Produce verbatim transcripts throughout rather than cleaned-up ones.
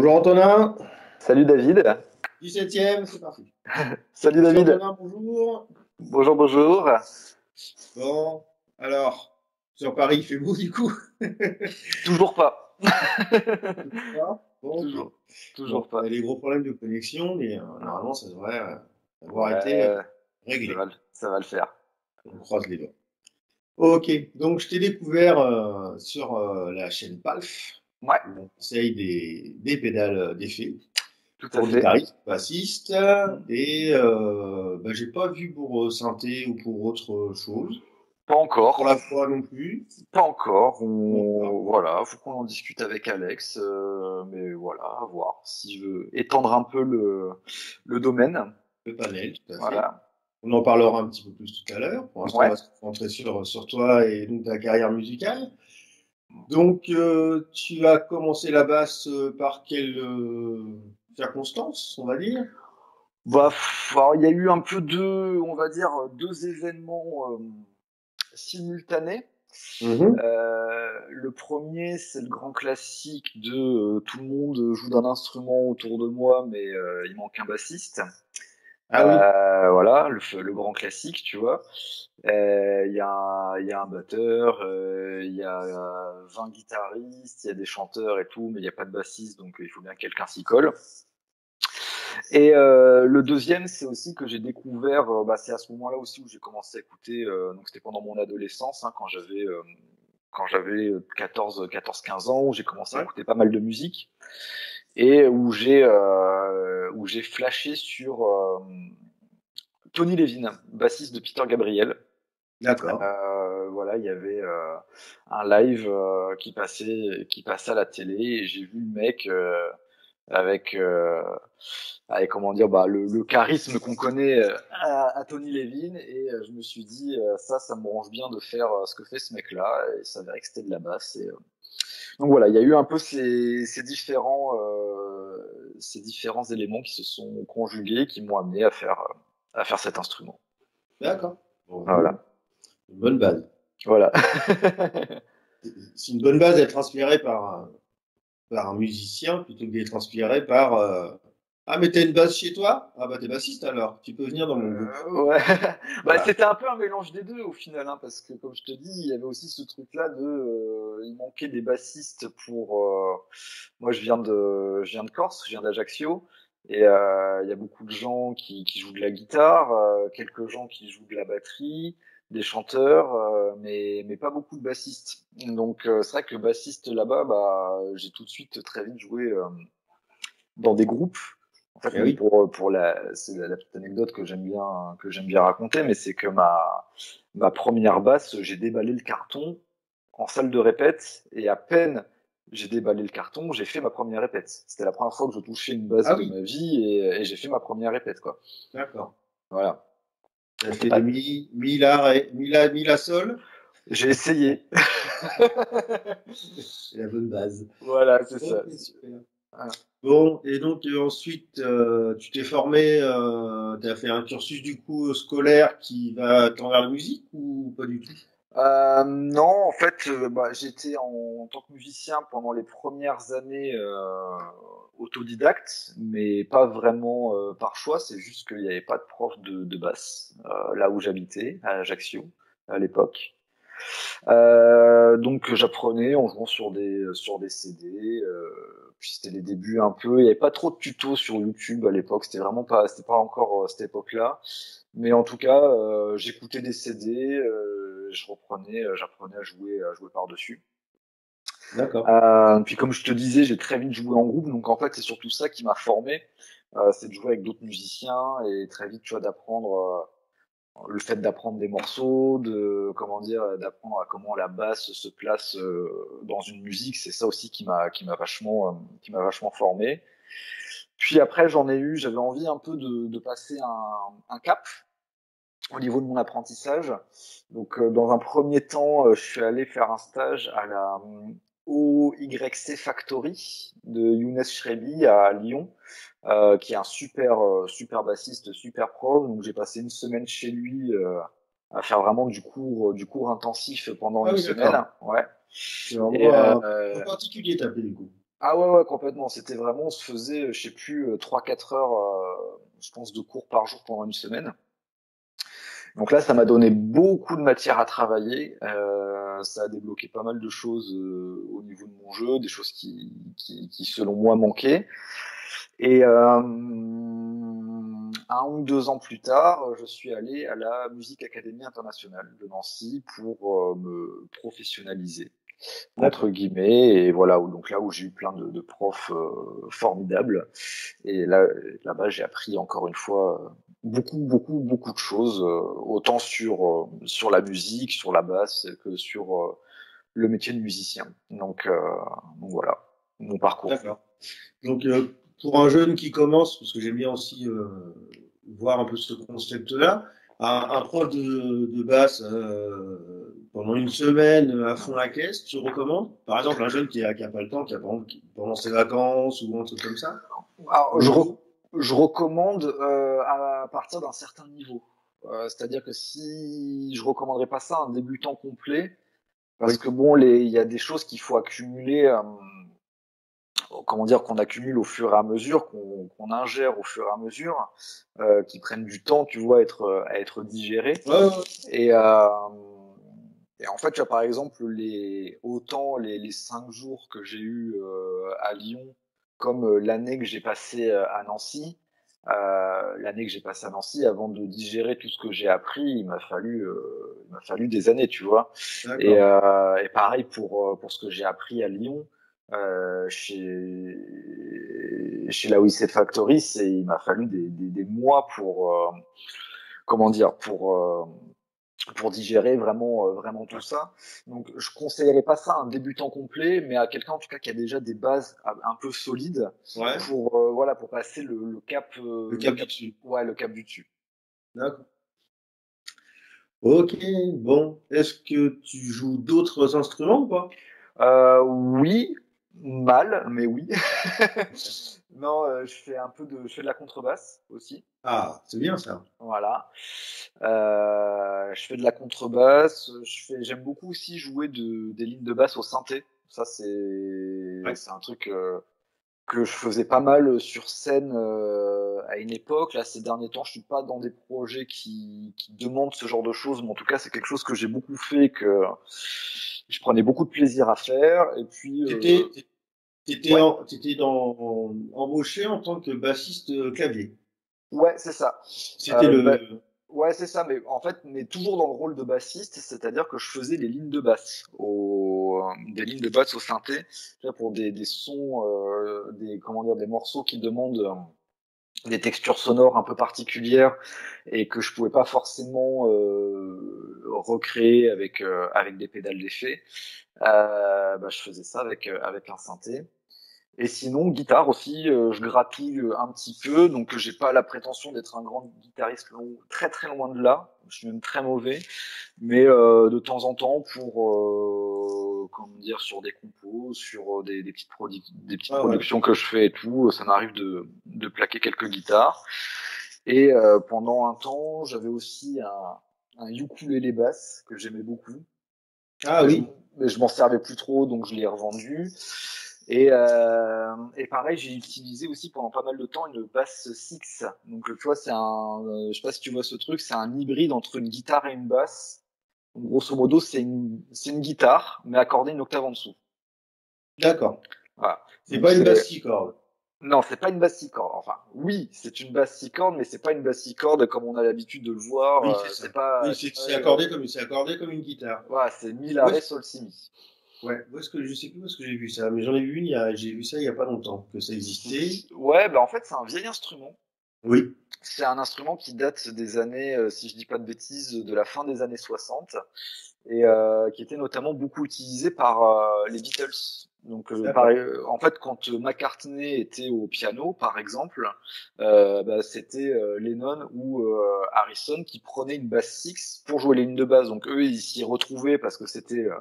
Bonjour Antonin. Salut David. dix-septième, c'est parti. Salut David. Antonin, bonjour. Bonjour, bonjour. Bon, alors, sur Paris, il fait beau du coup? Toujours pas. Toujours pas. Bon, toujours, toujours bon, pas. Les gros problèmes de connexion, mais euh, normalement, ça devrait euh, avoir euh, été euh, réglé. Ça va, ça va le faire. On croise les doigts. Ok, donc je t'ai découvert euh, sur euh, la chaîne Palf. Ouais. On conseille des, des pédales d'effet. Tout à fait. Pour guitariste, bassiste. Et euh, bah, j'ai pas vu pour synthé ou pour autre chose. Pas encore. Pour la fois non plus. Pas encore. On... Voilà, faut qu'on en discute avec Alex. Euh, mais voilà, à voir si je veux étendre un peu le, le domaine. Le panel, tout à fait. Voilà. On en parlera un petit peu plus tout à l'heure. Pour l'instant, ouais. On va se concentrer sur, sur toi et donc ta carrière musicale. Donc, euh, tu as commencé la basse par quelle euh, circonstance, on va dire? Bah, il y a eu un peu deux, on va dire, deux événements euh, simultanés. Mmh. Euh, le premier, c'est le grand classique de euh, tout le monde joue d'un instrument autour de moi, mais euh, il manque un bassiste. Ah oui. euh, voilà, le, le grand classique, tu vois. Il euh, y, y a un batteur, il euh, y a vingt guitaristes, il y a des chanteurs et tout, mais il n'y a pas de bassiste, donc il faut bien que quelqu'un s'y colle. Et euh, le deuxième, c'est aussi que j'ai découvert, euh, bah, c'est à ce moment-là aussi où j'ai commencé à écouter, euh, donc c'était pendant mon adolescence, hein, quand j'avais euh, quand j'avais quatorze quinze ans, où j'ai commencé à écouter pas mal de musique. Et où j'ai euh, où j'ai flashé sur euh, Tony Levin, bassiste de Peter Gabriel. D'accord. Euh, voilà, il y avait euh, un live euh, qui passait qui passait à la télé et j'ai vu le mec euh, avec euh, avec comment dire bah le, le charisme qu'on connaît à, à Tony Levin et je me suis dit euh, ça ça me branche bien de faire euh, ce que fait ce mec là et ça verrait que c'était de la basse et euh, donc voilà, il y a eu un peu ces, ces, différents, euh, ces différents éléments qui se sont conjugués, qui m'ont amené à faire, à faire cet instrument. D'accord. Bon, voilà. Une bonne base. Voilà. C'est une bonne base d'être inspiré par, par un musicien plutôt que d'être inspiré par... Euh... Ah, mais t'as une basse chez toi? Ah, bah t'es bassiste alors, tu peux venir dans mon groupe. Euh, ouais, voilà. Bah c'était un peu un mélange des deux au final, hein, parce que comme je te dis, il y avait aussi ce truc-là de. Euh, il manquait des bassistes pour. Euh, moi je viens, de, je viens de Corse, je viens d'Ajaccio, et il euh, y a beaucoup de gens qui, qui jouent de la guitare, euh, quelques gens qui jouent de la batterie, des chanteurs, euh, mais, mais pas beaucoup de bassistes. Donc euh, c'est vrai que bassiste là-bas, bah, j'ai tout de suite très vite joué euh, dans des groupes. En fait, oui. pour, pour la, c'est la, la petite anecdote que j'aime bien, que j'aime bien raconter, mais c'est que ma, ma première basse, j'ai déballé le carton en salle de répète, et à peine j'ai déballé le carton, j'ai fait ma première répète. C'était la première fois que je touchais une basse ah, de oui. ma vie, et, et j'ai fait ma première répète, quoi. D'accord. Voilà. T'as fait pas... mi, mi, la, mi, la, mi, la, sol. J'ai essayé. C'est la bonne base. Voilà, c'est oh, ça. C'est super. Voilà. Bon, et donc euh, ensuite, euh, tu t'es formé, euh, tu as fait un cursus du coup scolaire qui va t'envers la musique ou pas du tout? euh, Non, en fait, euh, bah, j'étais en, en tant que musicien pendant les premières années euh, autodidacte, mais pas vraiment euh, par choix, c'est juste qu'il n'y avait pas de prof de, de basse, euh, là où j'habitais, à Ajaccio, à l'époque. Euh, donc j'apprenais en jouant sur des, sur des C D, euh, puis c'était les débuts un peu, il n'y avait pas trop de tutos sur YouTube à l'époque, c'était vraiment pas, c'était pas encore euh, cette époque-là, mais en tout cas, euh, j'écoutais des C D, euh, je reprenais, euh, j'apprenais à jouer, à jouer par-dessus. D'accord. Euh, puis comme je te disais, j'ai très vite joué en groupe, donc en fait, c'est surtout ça qui m'a formé, euh, c'est de jouer avec d'autres musiciens, et très vite, tu vois, d'apprendre, euh, le fait d'apprendre des morceaux, de, comment dire, d'apprendre à comment la basse se place euh, dans une musique, c'est ça aussi qui m'a, qui m'a vachement, euh, qui m'a vachement formé. Puis après, j'en ai eu, j'avais envie un peu de, de passer un, un cap au niveau de mon apprentissage. Donc, euh, dans un premier temps, euh, je suis allé faire un stage à la euh, O Y C Factory de Younes Chrebbi à Lyon, euh, qui est un super, euh, super bassiste, super prof. Donc, j'ai passé une semaine chez lui euh, à faire vraiment du cours, du cours intensif pendant ah, une oui, semaine. Ouais. C'est vraiment euh, euh, en particulier, t'as appelé du coup. Ah ouais, ouais, complètement. C'était vraiment, on se faisait, je sais plus, trois quatre heures, euh, je pense, de cours par jour pendant une semaine. Donc là, ça m'a donné beaucoup de matière à travailler. Euh, ça a débloqué pas mal de choses euh, au niveau de mon jeu, des choses qui, qui, qui selon moi, manquaient. Et euh, un ou deux ans plus tard, je suis allé à la Musique Académie Internationale de Nancy pour euh, me professionnaliser, entre guillemets, et voilà, donc là où j'ai eu plein de, de profs euh, formidables, et là, là-bas j'ai appris encore une fois beaucoup, beaucoup, beaucoup de choses, euh, autant sur, euh, sur la musique, sur la basse, que sur euh, le métier de musicien. Donc, euh, donc voilà, mon parcours. D'accord. Donc euh, pour un jeune qui commence, parce que j'aime bien aussi euh, voir un peu ce concept-là, Un, un prof de, de basse euh, pendant une semaine à fond la caisse, tu recommandes? Par exemple, un jeune qui n'a pas le temps, qui a pendant, qui, pendant ses vacances ou un truc comme ça. Alors, je, re, je recommande euh, à partir d'un certain niveau. Euh, c'est-à-dire que si je ne recommanderais pas ça à un débutant complet, parce oui. que bon, il y a des choses qu'il faut accumuler, euh, comment dire, qu'on accumule au fur et à mesure, qu'on qu'on ingère au fur et à mesure, euh, qui prennent du temps, tu vois, à être, à être digérés. Ouais. Et, euh, et en fait, tu vois, par exemple, les, autant les, les cinq jours que j'ai eu euh, à Lyon, comme l'année que j'ai passée à Nancy, euh, l'année que j'ai passée à Nancy, avant de digérer tout ce que j'ai appris, il m'a fallu, euh, il m'a fallu des années, tu vois. Et, euh, et pareil pour, pour ce que j'ai appris à Lyon. Euh, chez chez la O Y C Factory, c'est il m'a fallu des, des, des mois pour euh, comment dire pour euh, pour digérer vraiment euh, vraiment tout ça. Donc je conseillerais pas ça à un débutant complet, mais à quelqu'un en tout cas qui a déjà des bases un peu solides ouais. pour euh, voilà pour passer le, le cap euh, le cap du dessus. Ouais, le cap du dessus. D'accord. Ok, bon, est-ce que tu joues d'autres instruments ou pas? Euh, oui. Mal, mais oui. non, euh, je fais un peu de, je fais de la contrebasse aussi. Ah, c'est bien ça. Voilà. Euh, je fais de la contrebasse. Je fais, j'aime beaucoup aussi jouer de, des lignes de basse au synthé. Ça, c'est, ouais. c'est un truc euh, que je faisais pas mal sur scène euh, à une époque. Là, ces derniers temps, je suis pas dans des projets qui, qui demandent ce genre de choses, mais en tout cas, c'est quelque chose que j'ai beaucoup fait et que je prenais beaucoup de plaisir à faire. Et puis, t'étais, euh, t'étais, ouais. en, t'étais dans, en, embauché en tant que bassiste clavier. Ouais, c'est ça. C'était euh, le. Bah, ouais, c'est ça. Mais en fait, mais toujours dans le rôle de bassiste, c'est-à-dire que je faisais des lignes de basse, au, euh, des lignes de basse au synthé, pour des, des sons, euh, des comment dire, des morceaux qui demandent euh, des textures sonores un peu particulières et que je pouvais pas forcément. Euh, recréé avec euh, avec des pédales d'effet, euh, bah, je faisais ça avec euh, avec un synthé. Et sinon guitare aussi, euh, je gratouille un petit peu, donc j'ai pas la prétention d'être un grand guitariste, long, très très loin de là. Je suis même très mauvais, mais euh, de temps en temps pour euh, comment dire sur des compos, sur des, des petites produ- des petites ah, productions ouais. que je fais et tout, ça m'arrive de de plaquer quelques guitares. Et euh, pendant un temps, j'avais aussi un un ukulélé basse que j'aimais beaucoup. Ah oui. Mais je m'en servais plus trop, donc je l'ai revendu. Et, euh, et pareil, j'ai utilisé aussi pendant pas mal de temps une basse six. Donc tu vois, c'est un, je sais pas si tu vois ce truc, c'est un hybride entre une guitare et une basse. Donc, grosso modo, c'est une, c'est une guitare, mais accordée une octave en dessous. D'accord. Voilà. C'est donc, pas une basse six cordes. Non, c'est pas une basse six cordes. Enfin, oui, c'est une basse six cordes, mais c'est pas une basse six cordes comme on a l'habitude de le voir. Oui, c'est, euh, c'est pas. Oui, c'est, c'est, euh, accordé comme, c'est accordé comme une guitare. Voilà, c'est mi, la, ré, sol, si, mi. Ouais. Où est-ce que je sais plus où est-ce que j'ai vu ça, mais j'en ai vu une. Il y a, j'ai vu ça il y a pas longtemps que ça existait. Ouais, bah en fait c'est un vieil instrument. Oui. C'est un instrument qui date des années, euh, si je dis pas de bêtises, de la fin des années soixante et euh, qui était notamment beaucoup utilisé par euh, les Beatles. Donc, euh, par, euh, en fait, quand euh, McCartney était au piano, par exemple, euh, bah, c'était euh, Lennon ou euh, Harrison qui prenaient une basse six pour jouer les lignes de basse. Donc, eux, ils s'y retrouvaient parce que c'était euh,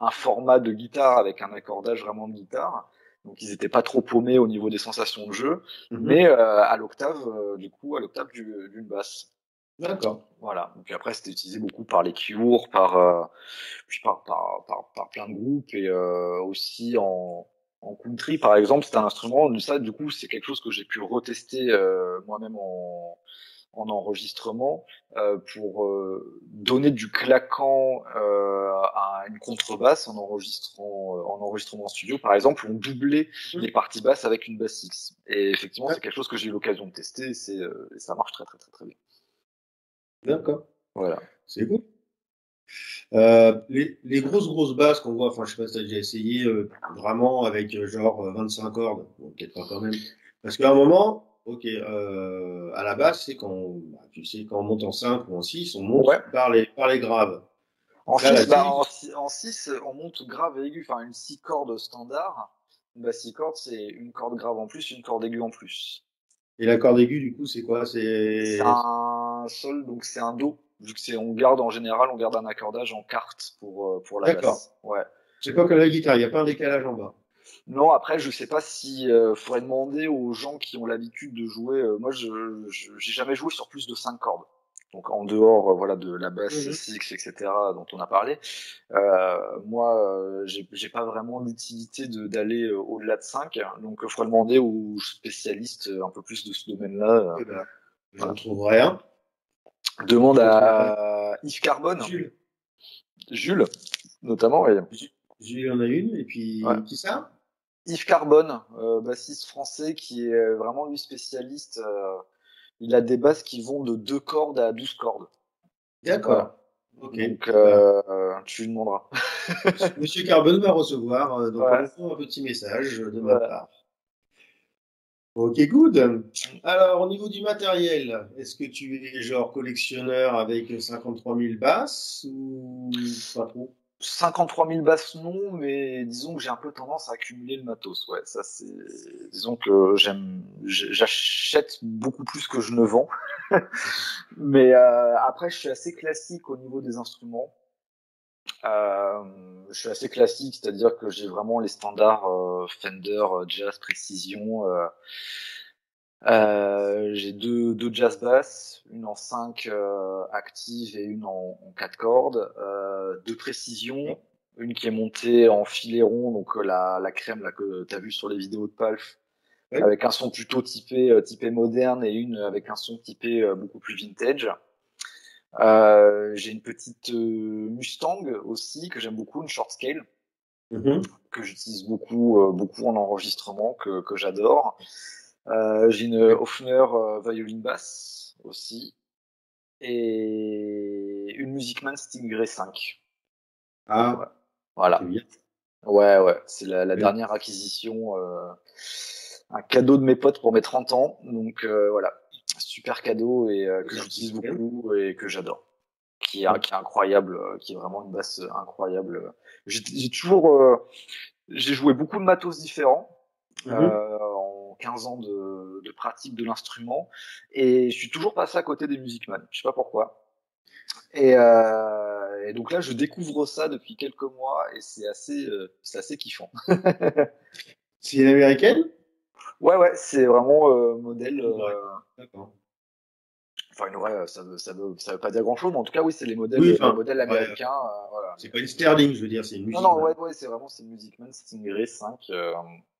un format de guitare avec un accordage vraiment de guitare. Donc, ils n'étaient pas trop paumés au niveau des sensations de jeu, mm-hmm. mais euh, à l'octave, euh, du coup, à l'octave du, d'une basse. D'accord. Voilà. Donc après, c'était utilisé beaucoup par les Cure, par, euh, par, par, par, par plein de groupes et euh, aussi en, en country, par exemple, c'est un instrument. Ça, du coup, c'est quelque chose que j'ai pu retester euh, moi-même en, en enregistrement euh, pour euh, donner du claquant euh, à une contrebasse en enregistrant euh, en enregistrement en studio. Par exemple, on doublait mmh. les parties basses avec une basse six. Et effectivement, ouais. c'est quelque chose que j'ai eu l'occasion de tester. Et, c'est, euh, et ça marche très très très très bien. D'accord. Voilà. C'est cool. Euh, les, les grosses grosses basses qu'on voit, enfin je sais pas si t'as déjà essayé euh, vraiment avec euh, genre euh, vingt-cinq cordes, bon, peut-être pas quand même, parce qu'à un moment, ok, euh, à la basse c'est quand, bah, tu sais, quand on monte en cinq ou en six, on monte ouais. par les par les graves. En six, bah, en six, on monte grave et aigu, enfin une six cordes standard, bah six cordes c'est une corde grave en plus, une corde aiguë en plus. Et la corde aiguë du coup c'est quoi? C'est, c'est un sol, donc c'est un do. Vu que c'est, on garde en général, on garde un accordage en quarte pour pour la basse. D'accord. Ouais. C'est pas comme la guitare, il y a pas un décalage en bas. Non, après je sais pas si euh, faudrait demander aux gens qui ont l'habitude de jouer. Euh, moi, je, je j'ai jamais joué sur plus de cinq cordes. Donc en dehors, euh, voilà, de la basse mm-hmm. six, et cetera dont on a parlé. Euh, moi, euh, j'ai j'ai pas vraiment l'utilité de d'aller euh, au-delà de cinq. Hein, donc faudrait demander aux spécialistes euh, un peu plus de ce domaine-là. Euh, ben, je ne trouve rien. Demande à Yves Carbone. Jules. Jules, notamment. Ouais. Jules en a une, et puis ouais. qui ça? Yves Carbone, euh, bassiste français, qui est vraiment lui spécialiste. Euh, il a des basses qui vont de deux cordes à douze cordes. D'accord. Voilà. Okay. Donc, euh, euh, tu lui demanderas. Monsieur Carbone va recevoir euh, donc ouais. un petit message de ma voilà. part. Ok, good. Alors, au niveau du matériel, est-ce que tu es genre collectionneur avec cinquante-trois mille basses ou pas trop? cinquante-trois mille basses, non, mais disons que j'ai un peu tendance à accumuler le matos. Ouais, ça c'est. Disons que j'aime, j'achète beaucoup plus que je ne vends. Mais euh, après, je suis assez classique au niveau des instruments. Euh, je suis assez classique, c'est-à-dire que j'ai vraiment les standards euh, Fender, Jazz, Precision. Euh, euh, j'ai deux, deux Jazz Bass, une en cinq euh, active et une en, en quatre cordes. Euh, deux Precision, une qui est montée en filet rond, donc euh, la, la crème là, que tu as vue sur les vidéos de Palf, oui. avec un son plutôt typé, euh, typé moderne, et une avec un son typé euh, beaucoup plus vintage. Euh, j'ai une petite euh, Mustang aussi que j'aime beaucoup, une short scale mm-hmm. que j'utilise beaucoup, euh, beaucoup en enregistrement, que, que j'adore. Euh, j'ai une Höfner euh, Violin Bass aussi et une Music Man Stingray cinq. Ah ouais. Voilà. C'est bien. Ouais ouais, c'est la, la oui. dernière acquisition, euh, un cadeau de mes potes pour mes trente ans, donc euh, voilà. Super cadeau et euh, que j'utilise beaucoup et que j'adore, qui est, qui est incroyable, euh, qui est vraiment une basse incroyable. J'ai, j'ai toujours, euh, j'ai joué beaucoup de matos différents mm-hmm. euh, en quinze ans de, de pratique de l'instrument et je suis toujours passé à côté des Music Man, je sais pas pourquoi. Et, euh, et donc là, je découvre ça depuis quelques mois et c'est assez, euh, c'est assez kiffant. C'est une américaine? Ouais, ouais, c'est vraiment euh, modèle. Euh, ouais. D'accord. Enfin, une vraie, ça ne veut, veut pas dire grand-chose, mais en tout cas, oui, c'est les modèles, oui, enfin, les modèles américains. Ouais. Euh, voilà. C'est pas une Sterling, je veux dire, c'est une musique. Non, non, ouais, ouais, c'est vraiment c'est une Music Man Stingray cinq euh,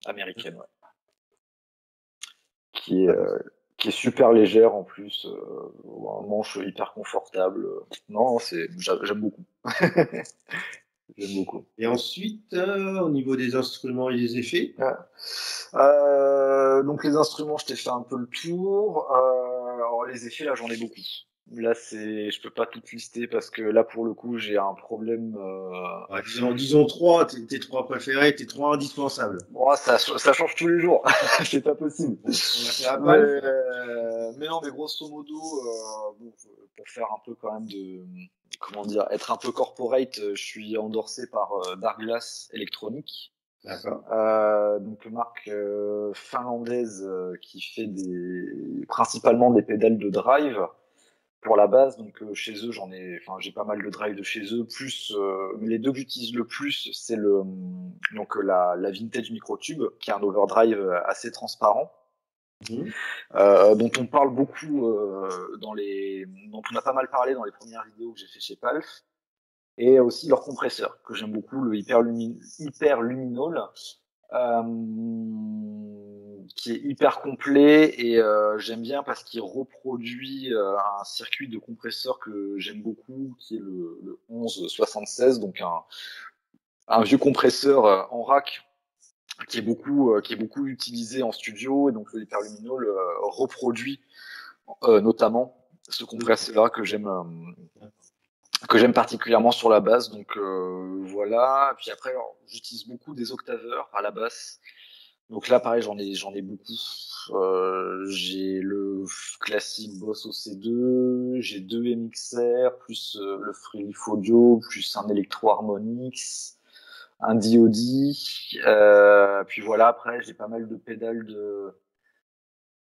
américaine, ouais. Qui est, euh, qui est super légère en plus, euh, un manche hyper confortable. Non, c'est, j'aime beaucoup. J'aime beaucoup. Et ensuite, euh, au niveau des instruments et des effets ouais. euh, donc les instruments, je t'ai fait un peu le tour. Euh, alors les effets, là, j'en ai beaucoup. Là, c'est, je peux pas tout lister parce que là, pour le coup, j'ai un problème. Euh... Ouais, disons, disons trois, tes, tes trois préférés, tes trois indispensables. Oh, ça, ça change tous les jours. C'est pas possible. On a mais, euh, mais non, mais grosso modo, euh, bon, pour faire un peu quand même de, comment dire, être un peu corporate, je suis endorsé par euh, Darkglass Electronics. D'accord. Euh, donc marque euh, finlandaise euh, qui fait des, principalement des pédales de drive. Pour la base, donc euh, chez eux, j'en ai, enfin j'ai pas mal de drive de chez eux. Plus, euh, mais les deux que j'utilise le plus, c'est le donc la, la Vintage Microtube, qui est un overdrive assez transparent, mmh. euh, dont on parle beaucoup euh, dans les, dont on a pas mal parlé dans les premières vidéos que j'ai fait chez Palf, et aussi leur compresseur que j'aime beaucoup, le hyper, lumi, hyper luminol. euh, qui est hyper complet, et euh, j'aime bien parce qu'il reproduit euh, un circuit de compresseur que j'aime beaucoup, qui est le, le onze soixante-seize, donc un, un vieux compresseur en rack qui est beaucoup, euh, qui est beaucoup utilisé en studio, et donc le hyperluminol euh, reproduit euh, notamment ce compresseur-là que j'aime euh, que j'aime particulièrement sur la basse, donc euh, voilà. Puis après, j'utilise beaucoup des octaveurs à la basse. Donc là, pareil, j'en ai, j'en ai beaucoup. Euh, j'ai le classique Boss O C deux, j'ai deux M X R, plus euh, le Free Audio, plus un Electro Harmonix, un D O D. Euh, puis voilà, après, j'ai pas mal de pédales de,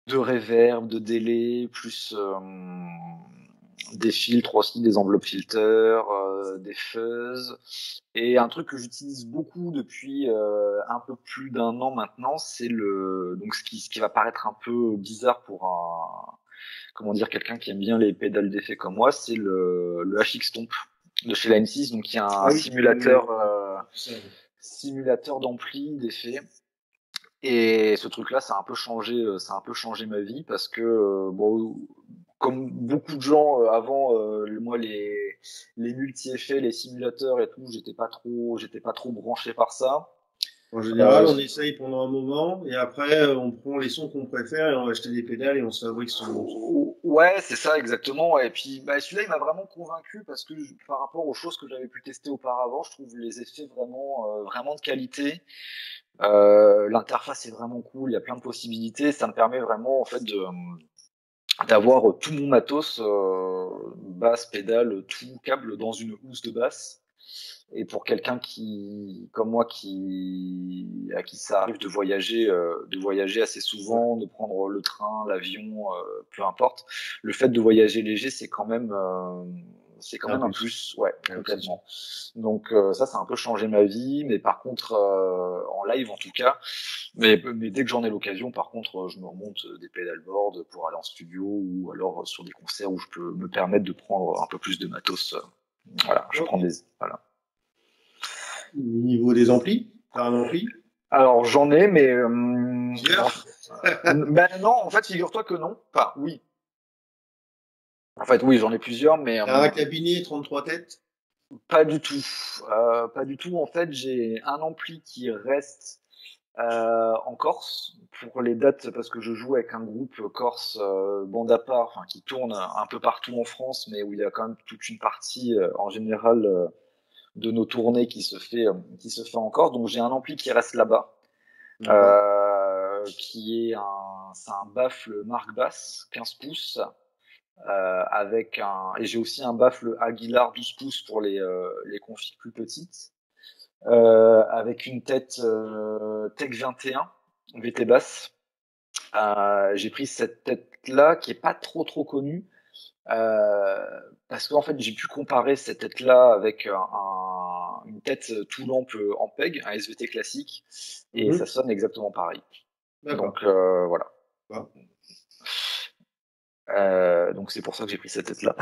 de reverb, de délai, plus euh, des filtres aussi, des enveloppes filters, euh, des fuzz. Et un truc que j'utilise beaucoup depuis euh, un peu plus d'un an maintenant, c'est le donc ce qui ce qui va paraître un peu bizarre pour un comment dire quelqu'un qui aime bien les pédales d'effet comme moi, c'est le le H X Stomp de chez Line six, donc il y a un oui, simulateur euh, simulateur d'ampli d'effet. Et ce truc là, ça a un peu changé ça a un peu changé ma vie, parce que bon, comme beaucoup de gens euh, avant, euh, moi les les multi-effets, les simulateurs et tout, j'étais pas trop j'étais pas trop branché par ça. En général, euh, on essaye pendant un moment et après on prend les sons qu'on préfère et on va acheter des pédales et on se fabrique son son. Ouais, c'est ça exactement. Et puis bah, celui-là, il m'a vraiment convaincu parce que je, par rapport aux choses que j'avais pu tester auparavant, je trouve les effets vraiment euh, vraiment de qualité. Euh, l'interface est vraiment cool, il y a plein de possibilités. Ça me permet vraiment en fait de d'avoir tout mon matos, euh, basse, pédale, tout câble dans une housse de basse. Et pour quelqu'un qui, comme moi, qui, à qui ça arrive de voyager, euh, de voyager assez souvent, de prendre le train, l'avion, euh, peu importe, le fait de voyager léger, c'est quand même, euh, c'est quand même un plus, ouais, complètement. Donc euh, ça, ça a un peu changé ma vie, mais par contre, euh, en live en tout cas, mais, mais dès que j'en ai l'occasion, par contre, je me remonte des pédalboards pour aller en studio ou alors sur des concerts où je peux me permettre de prendre un peu plus de matos. Voilà, je prends des... Voilà. Niveau des amplis, t'as un ampli ? Alors j'en ai, mais... Euh, ben non, en fait, figure-toi que non. Enfin, oui. En fait, oui, j'en ai plusieurs, mais... T'as un cabinet, trente-trois têtes ? Pas du tout. Euh, pas du tout. En fait, j'ai un ampli qui reste euh, en Corse pour les dates, parce que je joue avec un groupe corse, euh, Bande à part, enfin, qui tourne un peu partout en France, mais où il y a quand même toute une partie, euh, en général, euh, de nos tournées qui se fait, euh, qui se fait en Corse. Donc, j'ai un ampli qui reste là-bas. Mmh. Euh, qui est un, c'est un baffle Markbass, quinze pouces. Euh, avec un, et j'ai aussi un baffle Aguilar douze pouces pour les, euh, les configs plus petites, euh, avec une tête euh, T E C vingt et un V T basse. Euh, j'ai pris cette tête là qui est pas trop trop connue, euh, parce qu'en fait j'ai pu comparer cette tête là avec un, un, une tête tout lampe en P E G, un S V T classique, et mmh. ça sonne exactement pareil. Donc euh, voilà. Ouais. Euh, donc c'est pour ça que j'ai pris cette tête là.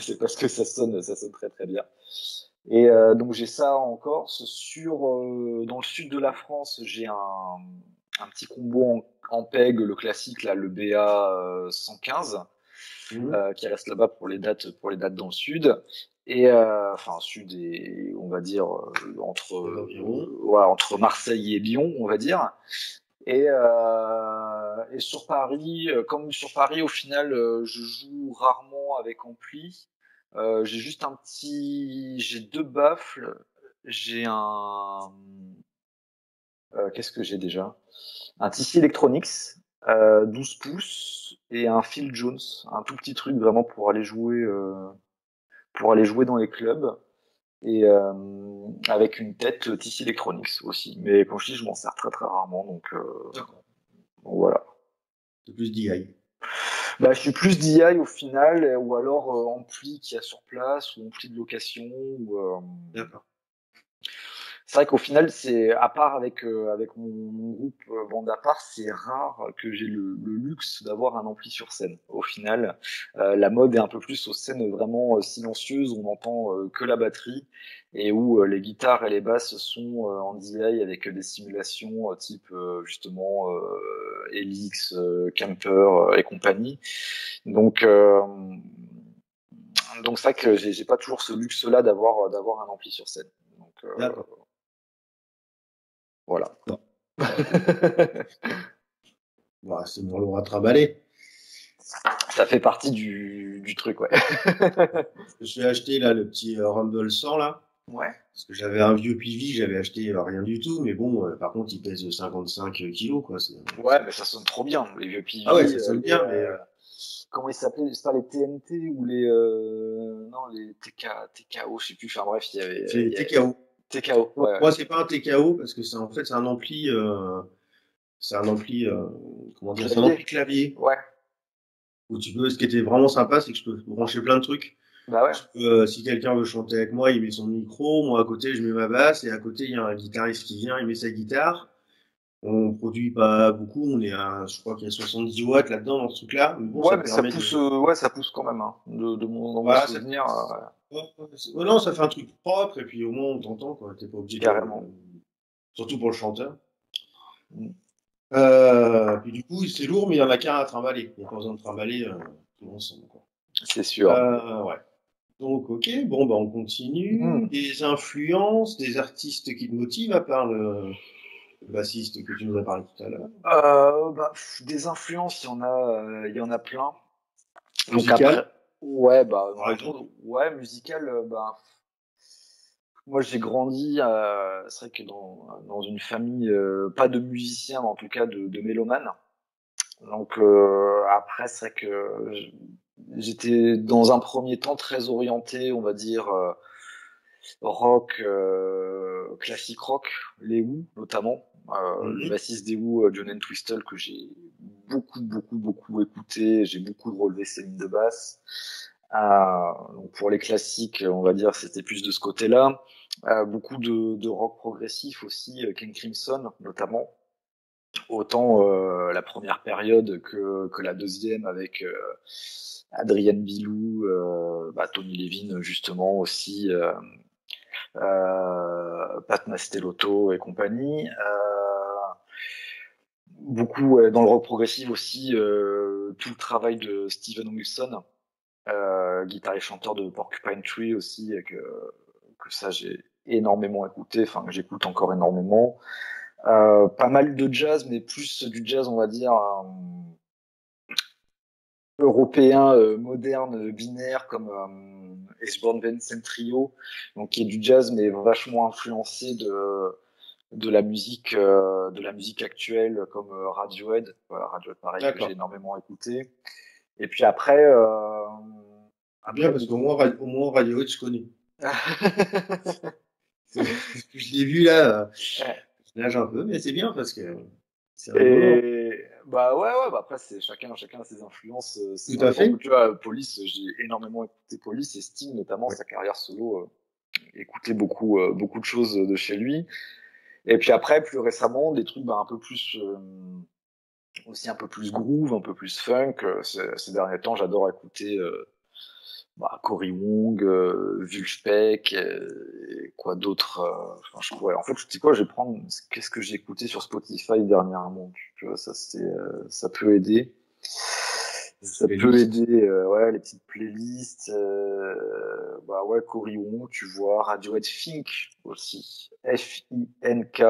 C'est parce que ça sonne, ça sonne très très bien. Et euh, donc j'ai ça en Corse. Sur euh, dans le sud de la France, j'ai un, un petit combo en, en P E G, le classique là, le B A cent quinze, mmh. euh, qui reste là-bas pour les dates pour les dates dans le sud. Et euh, enfin sud et on va dire entre euh, ouais, entre Marseille et Lyon, on va dire. Et, euh, et sur Paris, comme sur Paris, au final, euh, je joue rarement avec ampli. Euh, j'ai juste un petit, j'ai deux baffles, j'ai un, euh, qu'est-ce que j'ai déjà ? Un Tissy Electronics, euh, douze pouces et un Phil Jones, un tout petit truc vraiment pour aller jouer, euh, pour aller jouer dans les clubs. Et euh, avec une tête Tissy Electronics aussi. Mais quand je dis, je m'en sers très très rarement. Donc, euh, donc voilà. C'est plus D I. Bah, je suis plus D I au final, ou alors euh, ampli qu'il y a sur place, ou ampli de location. Ou, euh, d'accord. c'est vrai qu'au final, c'est à part avec euh, avec mon, mon groupe euh, Bande à part, c'est rare que j'ai le, le luxe d'avoir un ampli sur scène. Au final, euh, la mode est un peu plus aux scènes vraiment euh, silencieuses, où on n'entend euh, que la batterie et où euh, les guitares et les basses sont euh, en delay avec euh, des simulations euh, type euh, justement euh, Helix, euh, Camper euh, et compagnie. Donc euh, Donc c'est vrai que j'ai pas toujours ce luxe-là d'avoir d'avoir un ampli sur scène. Donc, euh, voilà. Bah, c'est pour le rattraballer. Ça fait partie du, du truc, ouais. J'ai acheté là le petit Rumble cent là. Ouais. Parce que j'avais un vieux Pivi, j'avais acheté rien du tout, mais bon, euh, par contre il pèse cinquante-cinq kilos quoi. Ouais, mais ça sonne trop bien les vieux Pivi. Ah ouais, ça sonne euh, bien, mais. Euh... Comment ils s'appelaient, je sais pas, les T N T ou les euh, non les T K O, je sais plus. Enfin bref, il y avait. C'est les T K O. T K O. Ouais, ouais. Moi, c'est pas un T K O parce que c'est en fait c'est un ampli, euh, c'est un ampli, euh, comment dire, c'est un ampli clavier. Ouais. Où tu peux. Ce qui était vraiment sympa, c'est que je peux brancher plein de trucs. Bah ouais. Peux, euh, si quelqu'un veut chanter avec moi, il met son micro. Moi à côté, je mets ma basse et à côté, il y a un guitariste qui vient, il met sa guitare. On produit pas beaucoup, on est à, je crois qu'il y a soixante-dix watts là-dedans dans ce truc-là. Bon, ouais, ça mais ça pousse, de... euh, ouais, ça pousse quand même, hein, de, de mon, dans voilà, mon souvenir. Ça... Euh, ouais. Ouais, non, ça fait un truc propre, et puis au moins on t'entend, quoi. T'es pas obligé. Carrément. De... Surtout pour le chanteur. Mm. Euh, puis du coup, c'est lourd, mais il y en a qu'un à trimballer. Il n'y a pas besoin de trimballer euh, tout l'ensemble, quoi. C'est sûr. Euh, ouais. Donc, ok, bon, bah, on continue. Mm. Des influences, des artistes qui te motivent à part le. Bassiste que tu nous as parlé tout à l'heure. Euh, bah, des influences, il y en a, euh, il y en a plein. Musical. Ouais, bah, ouais, ouais musical. Bah, moi, j'ai grandi, euh, c'est vrai que dans dans une famille euh, pas de musiciens, mais en tout cas de, de mélomanes. Donc euh, après, c'est vrai que j'étais dans un premier temps très orienté, on va dire. Euh, rock, euh, classique rock, les Who notamment, euh, mm-hmm. le bassiste des Who, John Entwistle, que j'ai beaucoup, beaucoup, beaucoup écouté, j'ai beaucoup relevé ses lignes de basse. Euh, donc pour les classiques, on va dire, c'était plus de ce côté-là. Euh, beaucoup de, de rock progressif aussi, King Crimson notamment, autant euh, la première période que, que la deuxième avec... Euh, Adrien Bilou, euh, bah, Tony Levin justement aussi, euh, euh, Pat Mastelotto et compagnie. Euh, beaucoup euh, dans le rock progressif aussi, euh, tout le travail de Steven Wilson, euh, guitariste et chanteur de Porcupine Tree aussi, et que, que ça j'ai énormément écouté, enfin que j'écoute encore énormément. Euh, pas mal de jazz, mais plus du jazz on va dire... Euh, européen, euh, moderne, binaire, comme euh, Ashbourne Vincent Trio, donc qui est du jazz, mais vachement influencé de, de, la, musique, euh, de la musique actuelle, comme euh, Radiohead, voilà, Radiohead pareil, que j'ai énormément écouté. Et puis après... Euh, après bien, parce qu'au moins, au moins Radiohead, je connais. Je l'ai vu là, je nage un peu, mais c'est bien, parce que... C'est Et... Bah ouais, ouais, bah après, c'est chacun, chacun a ses influences. Tout à fait. Tu vois, Police, j'ai énormément écouté Police et Sting, notamment, ouais. Sa carrière solo, euh, écouté beaucoup, euh, beaucoup de choses de chez lui. Et puis après, plus récemment, des trucs bah, un peu plus, euh, aussi un peu plus groove, un peu plus funk. Ces, ces derniers temps, j'adore écouter euh, bah, Cory Wong, euh, Vulfpeck, euh, et quoi d'autre. Euh, enfin, je, ouais, en fait, tu sais quoi, je vais prendre qu'est-ce que j'ai écouté sur Spotify dernièrement. Ça, c'est, euh, ça peut aider. Ça playlist. Peut aider, euh, ouais, les petites playlists. Euh, bah ouais, Cory Wong, tu vois, Radiohead Fink aussi, F I N K,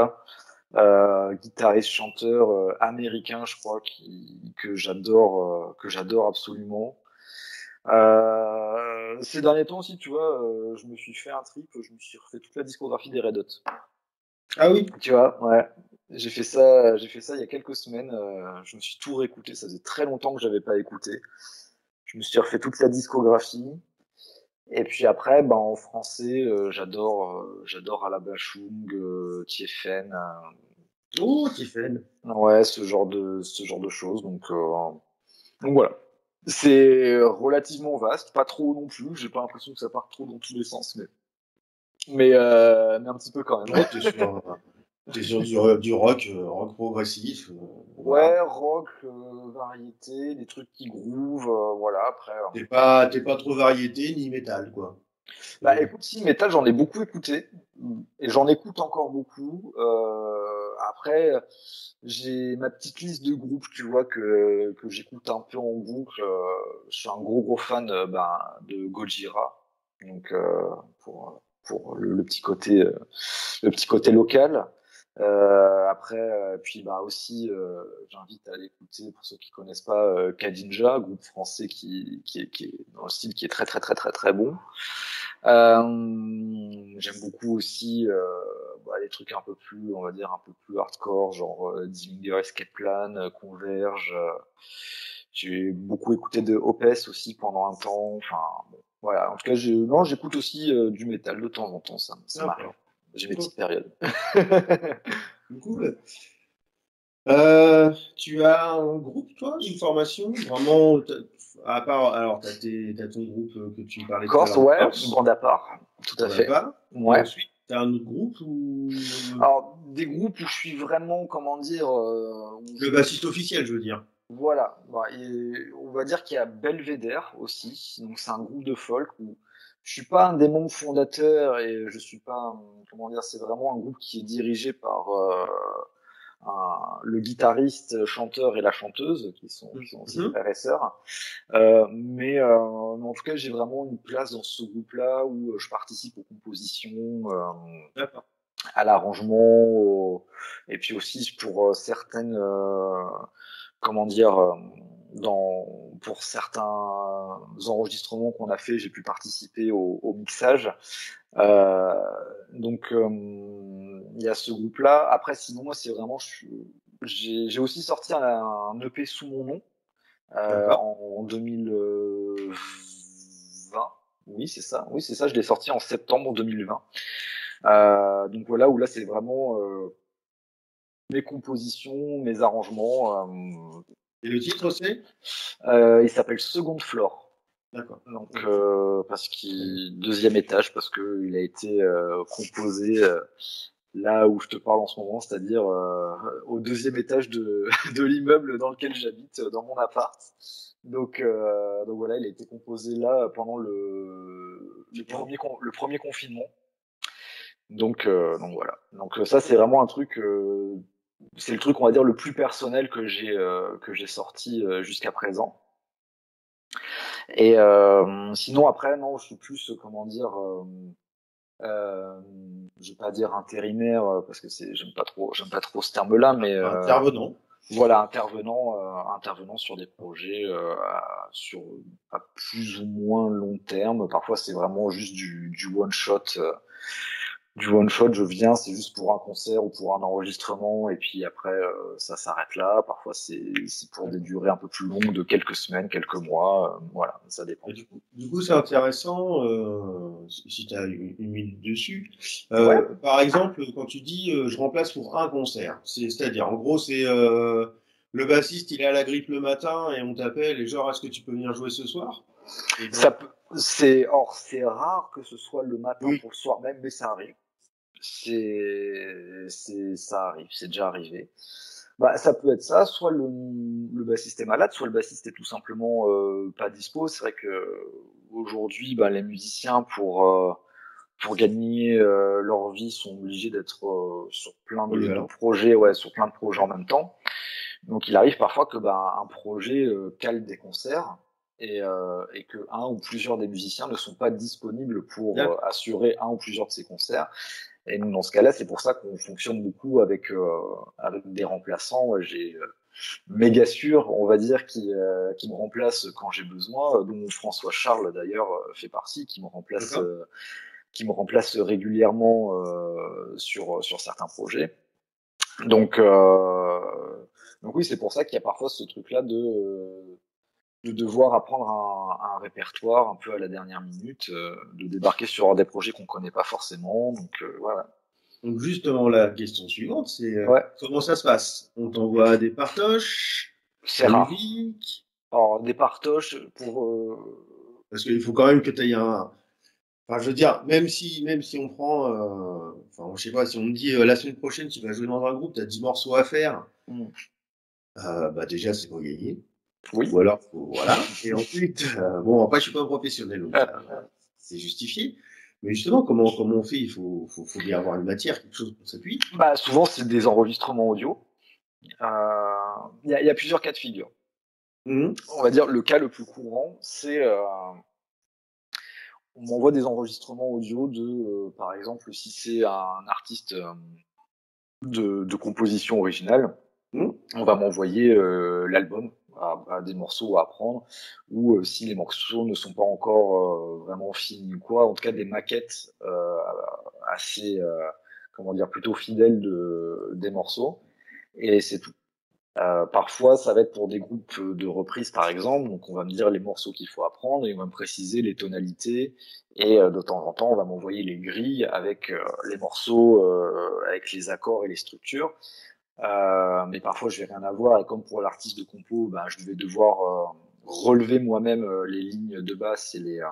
euh, guitariste chanteur euh, américain, je crois, qui, que j'adore, euh, que j'adore absolument. Euh, ces derniers temps aussi, tu vois, euh, je me suis fait un trip, je me suis refait toute la discographie des Red Hot. Ah oui. Tu vois, ouais. J'ai fait ça, j'ai fait ça il y a quelques semaines. Euh, je me suis tout réécouté. Ça faisait très longtemps que j'avais pas écouté. Je me suis refait toute la discographie. Et puis après, ben en français, euh, j'adore, euh, j'adore Alabachung, euh, Tiefen. Euh, oh Tiefen. Ouais, ce genre de, ce genre de choses. Donc, euh, donc voilà. C'est relativement vaste, pas trop non plus. J'ai pas l'impression que ça part trop dans tous les sens, mais. mais, euh, mais un petit peu quand même. Ouais, t'es sur, t'es sur du, du rock, euh, rock progressif. Euh, ouais, rock, euh, variété, des trucs qui groove, euh, voilà, après. Euh... T'es pas, t'es pas trop variété ni métal, quoi. Bah euh... écoute, si, métal, j'en ai beaucoup écouté, et j'en écoute encore beaucoup. Euh, après, j'ai ma petite liste de groupes, tu vois, que, que j'écoute un peu en boucle. Euh, je suis un gros, gros fan ben, de Gojira. Donc euh, pour pour le, le petit côté euh, le petit côté local euh, après euh, puis bah aussi euh, j'invite à l'écouter pour ceux qui connaissent pas euh, Kadinja, groupe français qui qui est qui est dans le style qui est très très très très très bon. Euh, j'aime beaucoup aussi euh, bah, les trucs un peu plus on va dire un peu plus hardcore genre euh, Dillinger Escape Plan, euh, Converge. Euh, j'ai beaucoup écouté de Opeth aussi pendant un temps. Enfin bon. Voilà, en tout cas, je... non, j'écoute aussi euh, du métal de temps en temps, ça, ça marche. J'ai mes petites périodes. Cool. Euh, tu as un groupe, toi, une formation vraiment, à part, alors, t'as, tes... t'as ton groupe que tu parlais de Corse, ouais, Bande à part, tout à fait. Ouais. Ensuite, t'as un autre groupe ou... Alors, des groupes où je suis vraiment, comment dire... Euh... Le bassiste officiel, je veux dire. Voilà, et on va dire qu'il y a Belvedere aussi, donc c'est un groupe de folk où je suis pas un des membres fondateurs et je suis pas, comment dire, c'est vraiment un groupe qui est dirigé par euh, un, le guitariste, chanteur et la chanteuse qui sont, qui sont aussi frères et sœurs. Euh, mais euh, en tout cas, j'ai vraiment une place dans ce groupe-là où je participe aux compositions. Euh, à l'arrangement au... et puis aussi pour certaines euh, comment dire dans pour certains enregistrements qu'on a fait j'ai pu participer au, au mixage euh, donc il euh, y a ce groupe là après sinon moi c'est vraiment je, j'ai, j'ai aussi sorti un, un E P sous mon nom euh, en, en deux mille vingt oui c'est ça oui c'est ça je l'ai sorti en septembre deux mille vingt. Euh, donc voilà où là c'est vraiment euh, mes compositions, mes arrangements. Euh, et le titre c'est euh, il s'appelle Seconde Floor. D'accord. Donc euh, parce qu'il deuxième étage parce que il a été euh, composé euh, là où je te parle en ce moment, c'est-à-dire euh, au deuxième étage de, de l'immeuble dans lequel j'habite, dans mon appart. Donc, euh, donc voilà, il a été composé là pendant le le premier le premier confinement. Donc, euh, donc voilà. Donc ça c'est vraiment un truc, euh, c'est le truc on va dire le plus personnel que j'ai euh, que j'ai sorti euh, jusqu'à présent. Et euh, sinon après non, je suis plus comment dire, euh, euh, je vais pas dire intérimaire parce que c'est j'aime pas trop j'aime pas trop ce terme-là, mais euh, intervenant. Voilà, intervenant, euh, intervenant sur des projets euh, à, sur à plus ou moins long terme. Parfois c'est vraiment juste du, du one shot. Euh, Du one shot, je viens, c'est juste pour un concert ou pour un enregistrement, et puis après euh, ça s'arrête là. Parfois c'est, c'est pour des durées un peu plus longues, de quelques semaines, quelques mois, euh, voilà, ça dépend. Du coup, du coup c'est intéressant euh, si tu as une minute dessus. Euh, ouais. Par exemple, quand tu dis euh, je remplace pour un concert, c'est, c'est-à-dire en gros c'est euh, le bassiste il est à la grippe le matin et on t'appelle et genre est-ce que tu peux venir jouer ce soir ? Et donc, ça peut. C'est, or, c'est rare que ce soit le matin oui. pour le soir même, mais ça arrive. C'est, c'est, ça arrive, c'est déjà arrivé. Bah, ça peut être ça, soit le, le bassiste est malade, soit le bassiste est tout simplement euh, pas dispo. C'est vrai que aujourd'hui, bah, les musiciens pour euh, pour gagner euh, leur vie sont obligés d'être euh, sur plein de, oui, de projets, ouais, sur plein de projets en même temps. Donc, il arrive parfois que bah, un projet euh, cale des concerts. Et, euh, et que un ou plusieurs des musiciens ne sont pas disponibles pour euh, assurer un ou plusieurs de ces concerts. Et nous, dans ce cas-là, c'est pour ça qu'on fonctionne beaucoup avec, euh, avec des remplaçants. J'ai euh, méga sûr, on va dire, qui, euh, qui me remplace quand j'ai besoin, dont François Charles, d'ailleurs, fait partie, qui me remplace, euh, qui me remplace régulièrement euh, sur, sur certains projets. Donc, euh, donc oui, c'est pour ça qu'il y a parfois ce truc-là de... Euh, de devoir apprendre un, un répertoire un peu à la dernière minute, euh, de débarquer sur des projets qu'on connaît pas forcément, donc euh, voilà. Donc justement, la question suivante, c'est euh, ouais. comment ça se passe ? On t'envoie des partoches ? C'est rare. Alors, des partoches pour... Euh... Parce qu'il faut quand même que tu aies un... Enfin, je veux dire, même si, même si on prend, euh, enfin, je sais pas, si on me dit euh, la semaine prochaine tu vas jouer dans un groupe, tu as dix morceaux à faire, mm. euh, bah déjà c'est pour gagner. Oui. Ou alors, faut, voilà. Et ensuite, euh, bon, après je suis pas un professionnel, donc ah. euh, c'est justifié. Mais justement, comment, comment on fait? Il faut, faut, faut bien avoir une matière, quelque chose pour s'appuyer. Bah, souvent, c'est des enregistrements audio. Il euh, y, y a plusieurs cas de figure. Mmh. On va dire le cas le plus courant, c'est euh, on m'envoie des enregistrements audio de, euh, par exemple, si c'est un artiste euh, de, de composition originale, mmh. on va m'envoyer euh, l'album. À, à des morceaux à apprendre, ou euh, si les morceaux ne sont pas encore euh, vraiment finis ou quoi, en tout cas des maquettes euh, assez, euh, comment dire, plutôt fidèles de, des morceaux, et c'est tout. Euh, parfois, ça va être pour des groupes de reprises, par exemple, donc on va me dire les morceaux qu'il faut apprendre, et on va me préciser les tonalités, et euh, de temps en temps, on va m'envoyer les grilles avec euh, les morceaux, euh, avec les accords et les structures. Euh, mais parfois je vais rien avoir, et comme pour l'artiste de compo, ben, je vais devoir euh, relever moi-même euh, les lignes de basse et les, euh,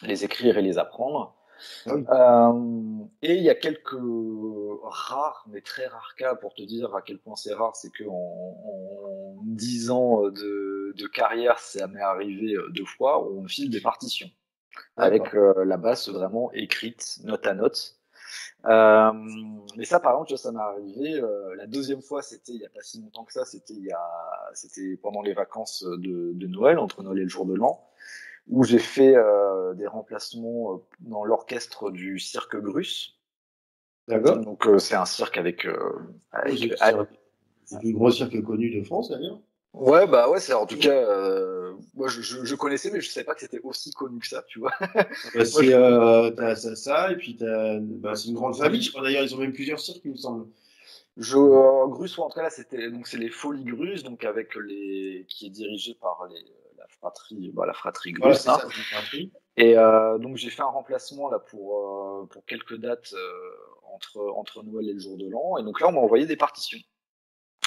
les écrire et les apprendre. Oui. Euh, et il y a quelques rares, mais très rares cas pour te dire à quel point c'est rare, c'est qu'en en dix ans de, de carrière, ça m'est arrivé deux fois où on me file des partitions avec euh, la basse vraiment écrite, note à note. Euh, mais ça, par exemple, ça m'est arrivé. Euh, la deuxième fois, c'était il y a pas si longtemps que ça. C'était il y a, c'était pendant les vacances de, de Noël, entre Noël et le jour de l'an, où j'ai fait euh, des remplacements dans l'orchestre du cirque Grus. D'accord. Donc euh, c'est un cirque avec. Euh, avec oui, c'est le plus gros cirque connu de France, d'ailleurs. Ouais, bah ouais, c'est en tout cas, euh, moi je, je, je connaissais, mais je savais pas que c'était aussi connu que ça, tu vois. Bah, c'est euh, t'as ça, ça, et puis t'as, bah, c'est une grande famille, je crois d'ailleurs, ils ont même plusieurs cirques, il me semble. Je, euh, Grus, ou en tout cas là, c'était, donc c'est les Folies Grus, donc avec les, qui est dirigée par les, la fratrie, bah, la fratrie Grus, voilà, c'est hein. ça, c'est la fratrie. Et euh, donc j'ai fait un remplacement là pour, euh, pour quelques dates euh, entre, entre Noël et le jour de l'an, et donc là on m'a envoyé des partitions.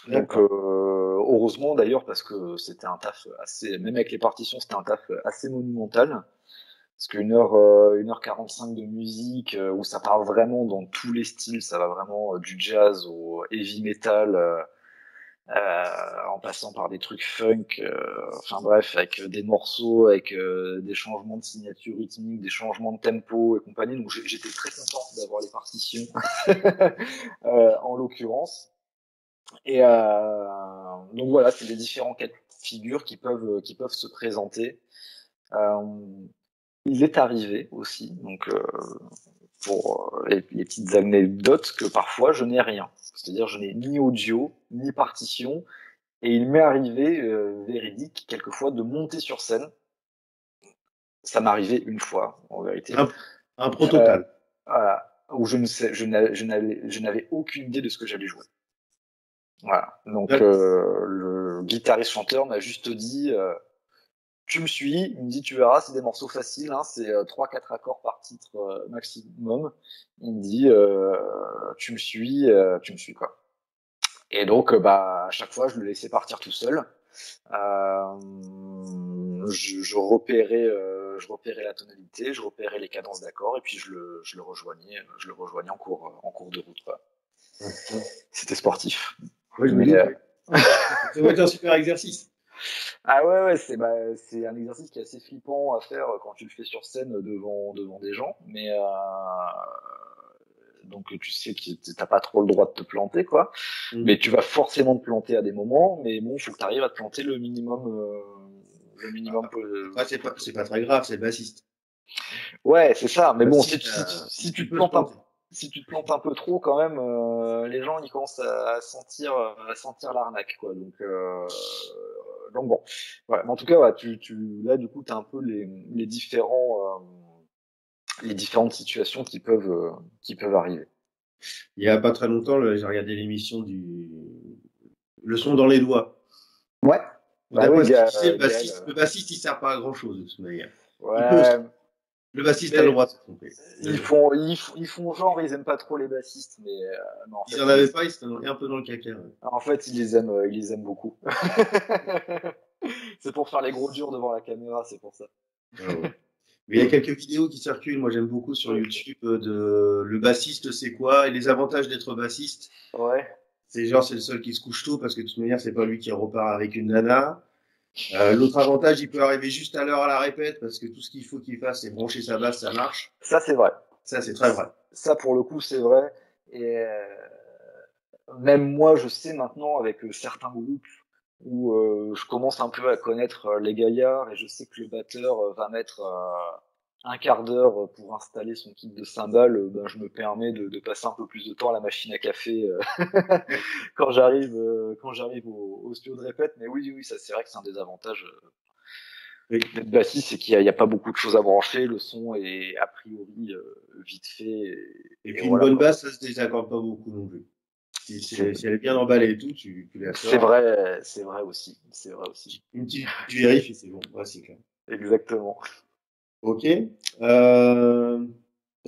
Donc, euh, heureusement d'ailleurs, parce que c'était un taf assez, même avec les partitions, c'était un taf assez monumental. Parce qu'une heure, euh, une heure quarante-cinq de musique euh, où ça part vraiment dans tous les styles, ça va vraiment euh, du jazz au heavy metal, euh, euh, en passant par des trucs funk, euh, enfin bref, avec des morceaux, avec euh, des changements de signature rythmique, des changements de tempo et compagnie. Donc, j'étais très content d'avoir les partitions, euh, en l'occurrence. Et euh, donc voilà, c'est les différents cas de figure qui peuvent, qui peuvent se présenter. Euh, il est arrivé aussi, donc euh, pour les, les petites anecdotes, que parfois je n'ai rien. C'est-à-dire je n'ai ni audio, ni partition, et il m'est arrivé, euh, véridique, quelquefois de monter sur scène. Ça m'est arrivé une fois, en vérité. Un, un prototype. Euh, où je ne sais, je n'avais, je n'avais, je n'avais aucune idée de ce que j'allais jouer. Voilà, donc ouais. euh, le guitariste-chanteur m'a juste dit euh, « tu me suis », il me dit « tu verras, c'est des morceaux faciles, hein, c'est euh, trois quatre accords par titre euh, maximum », il me dit euh, « tu me suis, euh, tu me suis quoi ». Et donc, euh, bah, à chaque fois, je le laissais partir tout seul, euh, je, je, repérais, euh, je repérais la tonalité, je repérais les cadences d'accords, et puis je le, je le rejoignais, je le rejoignais en, cours, en cours de route. Quoi. Ouais. C'était sportif. Oui, mais, euh... ça doit être un super exercice. Ah ouais, ouais, c'est, bah, c'est un exercice qui est assez flippant à faire quand tu le fais sur scène devant, devant des gens, mais euh... donc tu sais que t'as pas trop le droit de te planter, quoi. Mm. Mais tu vas forcément te planter à des moments, mais bon, faut que tu arrives à te planter le minimum, euh... le minimum. Ah, euh... ouais, c'est pas, c'est pas très grave, c'est le bassiste. Ouais, c'est ça. Mais bah, bon, si, si, euh... si, si tu te plantes un peu. Si tu te plantes un peu trop, quand même, euh, les gens ils commencent à sentir, à sentir l'arnaque, quoi. Donc, euh, donc bon, voilà. Mais en tout cas, ouais, tu, tu, là, du coup, t'as un peu les, les différents, euh, les différentes situations qui peuvent, euh, qui peuvent arriver. Il y a pas très longtemps, le, j'ai regardé l'émission du Le son dans les doigts. Ouais. Bah oui, y a, tu sais, le bassiste, y a, le bassiste, il sert pas à grand chose de toute manière. Ouais. Le bassiste mais, à droite, ils font, ils font, ils font genre, ils aiment pas trop les bassistes, mais euh, non, en ils fait, en avaient pas, ils étaient un peu dans le caca. Ouais. En fait, ils les aiment, ils les aiment beaucoup. C'est pour faire les gros durs devant la caméra, c'est pour ça. Ah ouais. Mais il y a quelques vidéos qui circulent, moi j'aime beaucoup sur YouTube, de le bassiste c'est quoi et les avantages d'être bassiste. Ouais. C'est genre c'est le seul qui se couche tôt parce que de toute manière c'est pas lui qui repart avec une nana. Euh, L'autre avantage, il peut arriver juste à l'heure à la répète parce que tout ce qu'il faut qu'il fasse c'est brancher sa basse, ça marche. Ça c'est vrai. Ça c'est très vrai. Ça pour le coup c'est vrai. Et euh, même moi je sais maintenant avec certains groupes où euh, je commence un peu à connaître euh, les gaillards et je sais que le batteur euh, va mettre euh, un quart d'heure pour installer son kit de cymbales, euh, ben, je me permets de, de passer un peu plus de temps à la machine à café euh, quand j'arrive euh, quand j'arrive au, au studio de répète. Mais oui, oui, ça c'est vrai que c'est un des avantages euh, d'être bassiste, c'est qu'il n'y a, a pas beaucoup de choses à brancher, le son est a priori euh, vite fait. Et, et, et puis voilà, une bonne basse, ça se désaccorde pas beaucoup non plus. Si, si, si elle est bien emballée et tout, tu, tu la sors. C'est vrai, c'est vrai aussi. C'est vrai aussi. Une petite, tu vérifies et c'est bon. Ouais, c'est clair. Exactement. Ok. Euh,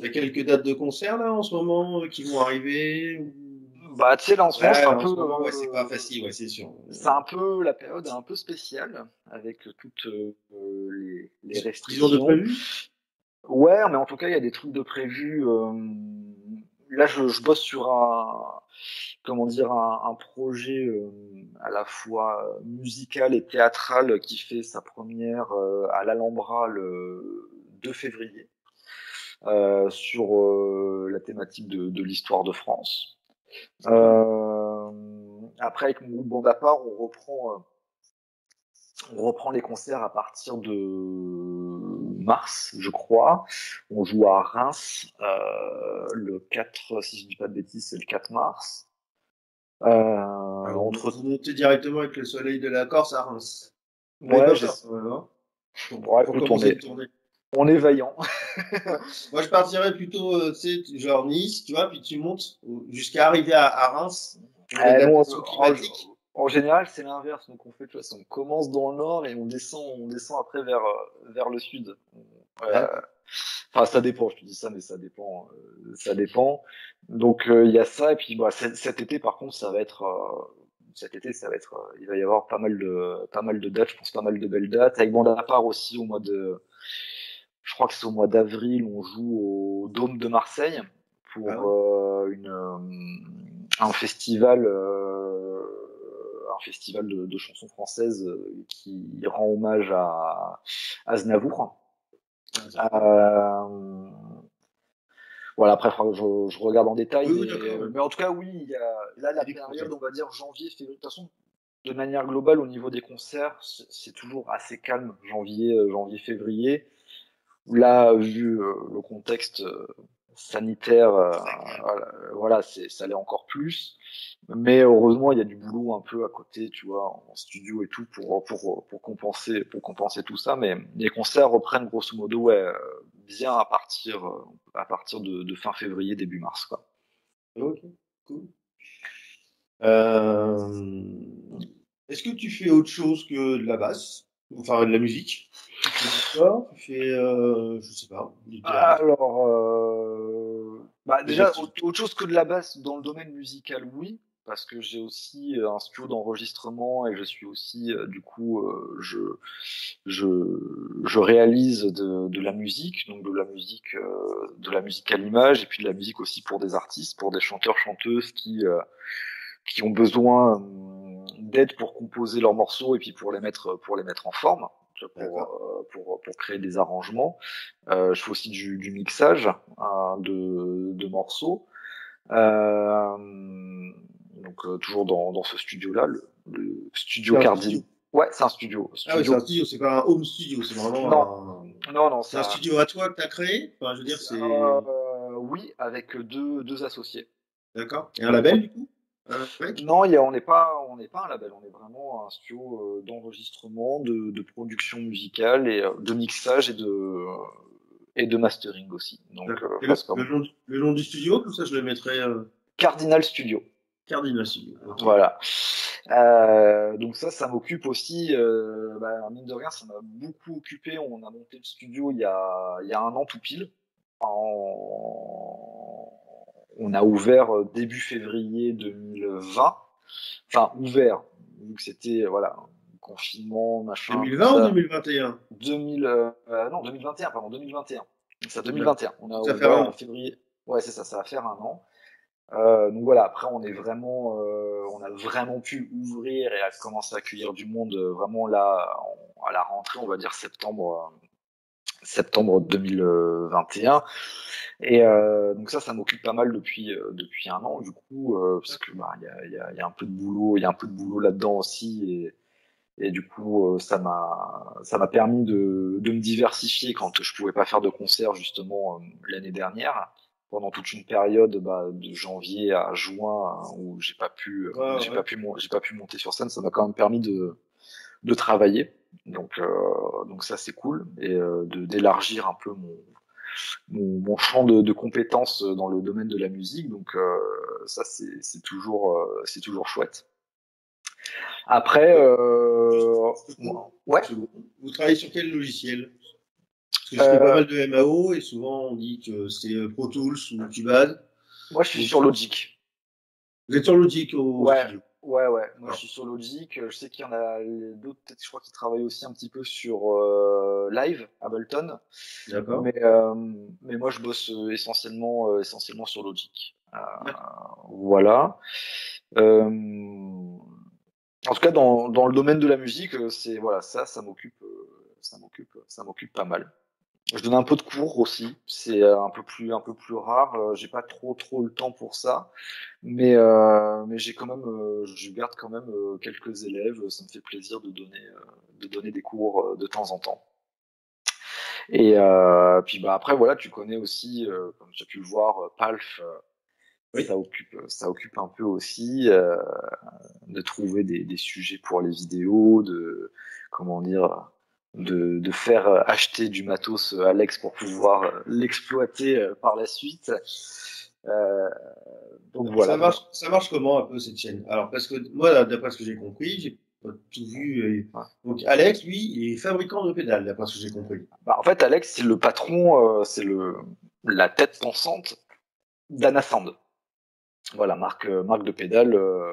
t'as quelques dates de concert là en ce moment qui vont arriver? Bah tu sais là en ce moment, ouais, c'est un peu. Moment, ouais, c'est pas facile, ouais, c'est sûr. C'est un peu la période un peu spéciale avec toutes euh, les, les restrictions de prévu. Ouais, mais en tout cas il y a des trucs de prévu. Euh... Là, je, je bosse sur un, comment dire, un, un projet euh, à la fois musical et théâtral qui fait sa première euh, à l'Alhambra le deux février euh, sur euh, la thématique de, de l'histoire de France. Euh, après, avec mon groupe Bande à part, on reprend, euh, on reprend les concerts à partir de mars, je crois. On joue à Reims euh, le quatre, si je dis pas de bêtises, c'est le quatre mars. Euh, Alors, on te remonte directement avec le soleil de la Corse à Reims. Ouais, ouais, je... voilà. Pour, ouais, pour commencer une tournée. On est vaillant. Moi, je partirais plutôt, euh, tu sais, genre Nice, tu vois, puis tu montes jusqu'à arriver à, à Reims. Euh, non, climatique. En, en général, c'est l'inverse. Donc, on fait, tu vois, on commence dans le nord et on descend, on descend après vers vers le sud. Voilà. Ouais. Enfin, ça dépend, je te dis ça, mais ça dépend. Euh, ça dépend. Donc, il euh, y a ça. Et puis, bah, cet été, par contre, ça va être. Euh, cet été, ça va être. Euh, il va y avoir pas mal de, pas mal de dates, je pense, pas mal de belles dates. Avec Bande à part aussi, au mois de. Je crois que c'est au mois d'avril, on joue au Dôme de Marseille pour ah. euh, une, euh, un festival. Euh, un festival de, de chansons françaises qui rend hommage à Aznavour. Euh, voilà, après je, je regarde en détail, oui, mais, mais en tout cas oui, il y a, là la période, on va dire janvier, février, de toute façon de manière globale au niveau des concerts c'est toujours assez calme, janvier, janvier, février. Là vu euh, le contexte euh, sanitaire, euh, voilà, c'est, ça l'est encore plus, mais heureusement il y a du boulot un peu à côté, tu vois, en studio et tout pour pour pour compenser pour compenser tout ça. Mais les concerts reprennent grosso modo ouais, bien à partir à partir de, de fin février début mars quoi. Ok, cool. Euh, est-ce que tu fais autre chose que de la basse, enfin de la musique? Tu fais, euh, je sais pas. Alors, euh, bah déjà, autre chose que de la basse dans le domaine musical, oui, parce que j'ai aussi un studio d'enregistrement et je suis aussi, du coup, je je je réalise de, de la musique, donc de la musique, de la musique à l'image et puis de la musique aussi pour des artistes, pour des chanteurs, chanteuses qui qui ont besoin d'aide pour composer leurs morceaux et puis pour les mettre pour les mettre en forme. Pour, euh, pour, pour créer des arrangements. Euh, je fais aussi du, du mixage hein, de, de morceaux. Euh, donc, euh, toujours dans, dans ce studio-là, le, le studio Cardine. Ouais, c'est un studio. Studio. Ah oui, c'est un studio, c'est pas un home studio, c'est vraiment non. Un... Non, non, c'est un... un studio à toi que t'as créé, enfin, je veux dire, c'est... Euh, euh, oui, avec deux, deux associés. D'accord. Et un label, du coup ? Euh, ouais. Non, y a, on n'est pas, on n'est pas un label, on est vraiment un studio euh, d'enregistrement, de, de production musicale et euh, de mixage et de euh, et de mastering aussi. Donc, euh, et là, le, nom, le nom du studio, comme ça, je le mettrai. Euh... Cardinal Studio. Cardinal Studio. Okay. Voilà. Euh, donc ça, ça m'occupe aussi. Euh, bah, mine de rien, ça m'a beaucoup occupé. On a monté le studio il y a, il y a un an tout pile. En... On a ouvert début février deux mille vingt, enfin ouvert, vu que c'était voilà, confinement, machin. deux mille vingt ou deux mille vingt et un deux mille, euh, non, deux mille vingt et un, pardon, deux mille vingt et un. C'est à deux mille vingt et un. On a, ça fait un an. En février. Ouais, c'est ça, ça va faire un an. Euh, donc voilà, après, on est vraiment, euh, on a vraiment pu ouvrir et à commencer à accueillir du monde euh, vraiment là, on, à la rentrée, on va dire septembre, euh, septembre deux mille vingt et un. Et euh, donc ça, ça m'occupe pas mal depuis euh, depuis un an, du coup, euh, parce que bah, y a, y a, y a un peu de boulot, il y a un peu de boulot là-dedans aussi. Et, Et du coup, ça m'a, ça m'a permis de, de me diversifier quand je pouvais pas faire de concert, justement, l'année dernière. Pendant toute une période, bah, de janvier à juin, où j'ai pas pu, ah, j'ai ouais. pas pu, j'ai pas pu monter sur scène, ça m'a quand même permis de, de travailler. Donc, euh, donc ça, c'est cool. Et euh, de, d'élargir un peu mon, mon, mon champ de, de compétences dans le domaine de la musique. Donc, euh, ça, c'est, c'est toujours, euh, c'est toujours chouette. Après, euh... ouais. Vous travaillez sur quel logiciel? Parce que je fais euh... pas mal de M A O et souvent on dit que c'est Pro Tools ou Cubase. Moi, je suis donc, sur Logic. Vous êtes sur Logic au ouais. studio? Ouais, ouais. Moi, je suis sur Logic. Je sais qu'il y en a d'autres, peut-être, je crois, qui travaillent aussi un petit peu sur euh, Live, Ableton. D'accord. Mais, euh, mais moi, je bosse essentiellement, euh, essentiellement sur Logic. Euh, ouais. Voilà. Euh... En tout cas, dans, dans le domaine de la musique, c'est voilà, ça, ça m'occupe, ça m'occupe, ça m'occupe pas mal. Je donne un peu de cours aussi, c'est un peu plus, un peu plus rare. J'ai pas trop, trop le temps pour ça, mais euh, mais j'ai quand même, je garde quand même quelques élèves. Ça me fait plaisir de donner, de donner des cours de temps en temps. Et euh, puis bah après voilà, tu connais aussi, comme tu as pu le voir, Palf. Oui. Ça occupe, ça occupe un peu aussi euh, de trouver des, des sujets pour les vidéos, de comment dire, de, de faire acheter du matos à Alex pour pouvoir l'exploiter par la suite. Euh, donc voilà. Ça marche, ça marche comment un peu cette chaîne? Alors parce que moi, d'après ce que j'ai compris, j'ai pas tout vu. Et... Ouais. Donc Alex, lui, il est fabricant de pédales, d'après ce que j'ai compris. Bah, en fait, Alex, c'est le patron, euh, c'est le la tête pensante d'Anasound. Voilà, marque, marque de pédale euh,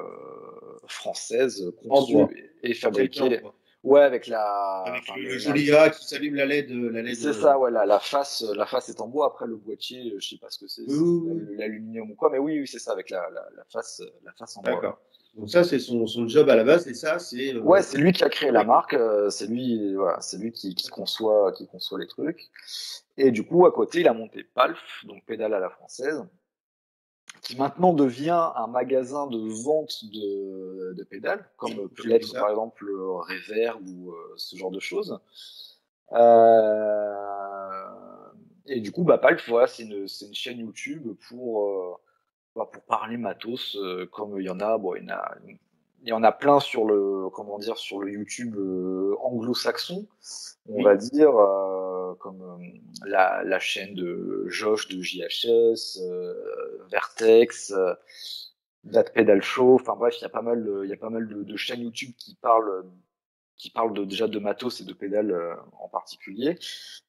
française, conçue et, et fabriquée. Ouais, avec la. Avec enfin, le joli A qui s'allume la L E D. La L E D c'est euh... ça, ouais, la, la, face, la face est en bois. Après, le boîtier, je sais pas ce que c'est, c'est l'aluminium ou quoi, mais oui, oui c'est ça, avec la, la, la, face, la face en bois. D'accord. Donc, ça, c'est son, son job à la base, et ça, c'est. Euh... Ouais, c'est lui qui a créé la marque, euh, c'est lui, voilà, c'est lui qui, qui, conçoit, qui conçoit les trucs. Et du coup, à côté, il a monté Palf, donc pédale à la française, qui maintenant devient un magasin de vente de, de pédales, comme peut l'être par exemple Reverb ou euh, ce genre de choses. Euh, et du coup, bah, Palf, voilà, c'est une, c'est une chaîne YouTube pour, euh, bah, pour parler matos, euh, comme il y en a, bon, il y en a, il y en a plein sur le, comment dire, sur le YouTube euh, anglo-saxon, on oui. va dire. Euh, comme euh, la, la chaîne de Josh de J H S, euh, Vertex, euh, That Pedal Show, enfin bref, il y a pas mal, il y a pas mal de, de chaînes YouTube qui parlent, qui parlent de, déjà de matos et de pédales euh, en particulier.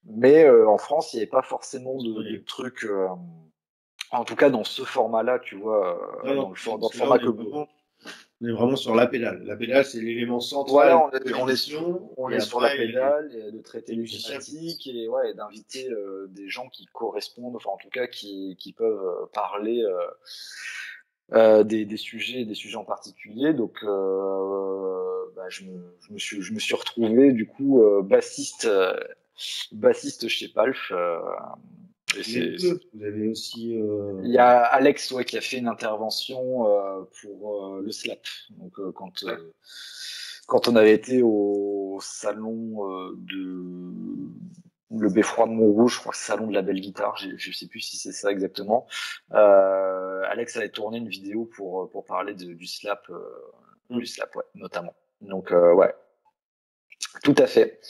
Mais euh, en France, il n'y avait pas forcément de, de trucs, euh, en tout cas dans ce format-là, tu vois, euh, non, dans le, for- dans le format que vous... On est vraiment sur la pédale. La pédale, c'est l'élément central. Voilà, on est, on est sur, on est sur la pédale, et de traiter les thématiques et, ouais, et d'inviter euh, des gens qui correspondent, enfin en tout cas qui, qui peuvent parler euh, euh, des, des sujets, des sujets en particulier. Donc, euh, bah, je, me, je, me suis, je me suis retrouvé du coup euh, bassiste, euh, bassiste chez Palf. Euh, Et c'est, c'est... Vous avez aussi. Euh... Il y a Alex ouais, qui a fait une intervention euh, pour euh, le slap. Donc, euh, quand, ouais. euh, quand on avait été au salon euh, de. Le Beffroi de Montrouge, je crois que c'est le salon de la belle guitare, je ne sais plus si c'est ça exactement. Euh, Alex avait tourné une vidéo pour, pour parler de, du slap, euh, mm. du slap ouais, notamment. Donc, euh, ouais. Tout à fait.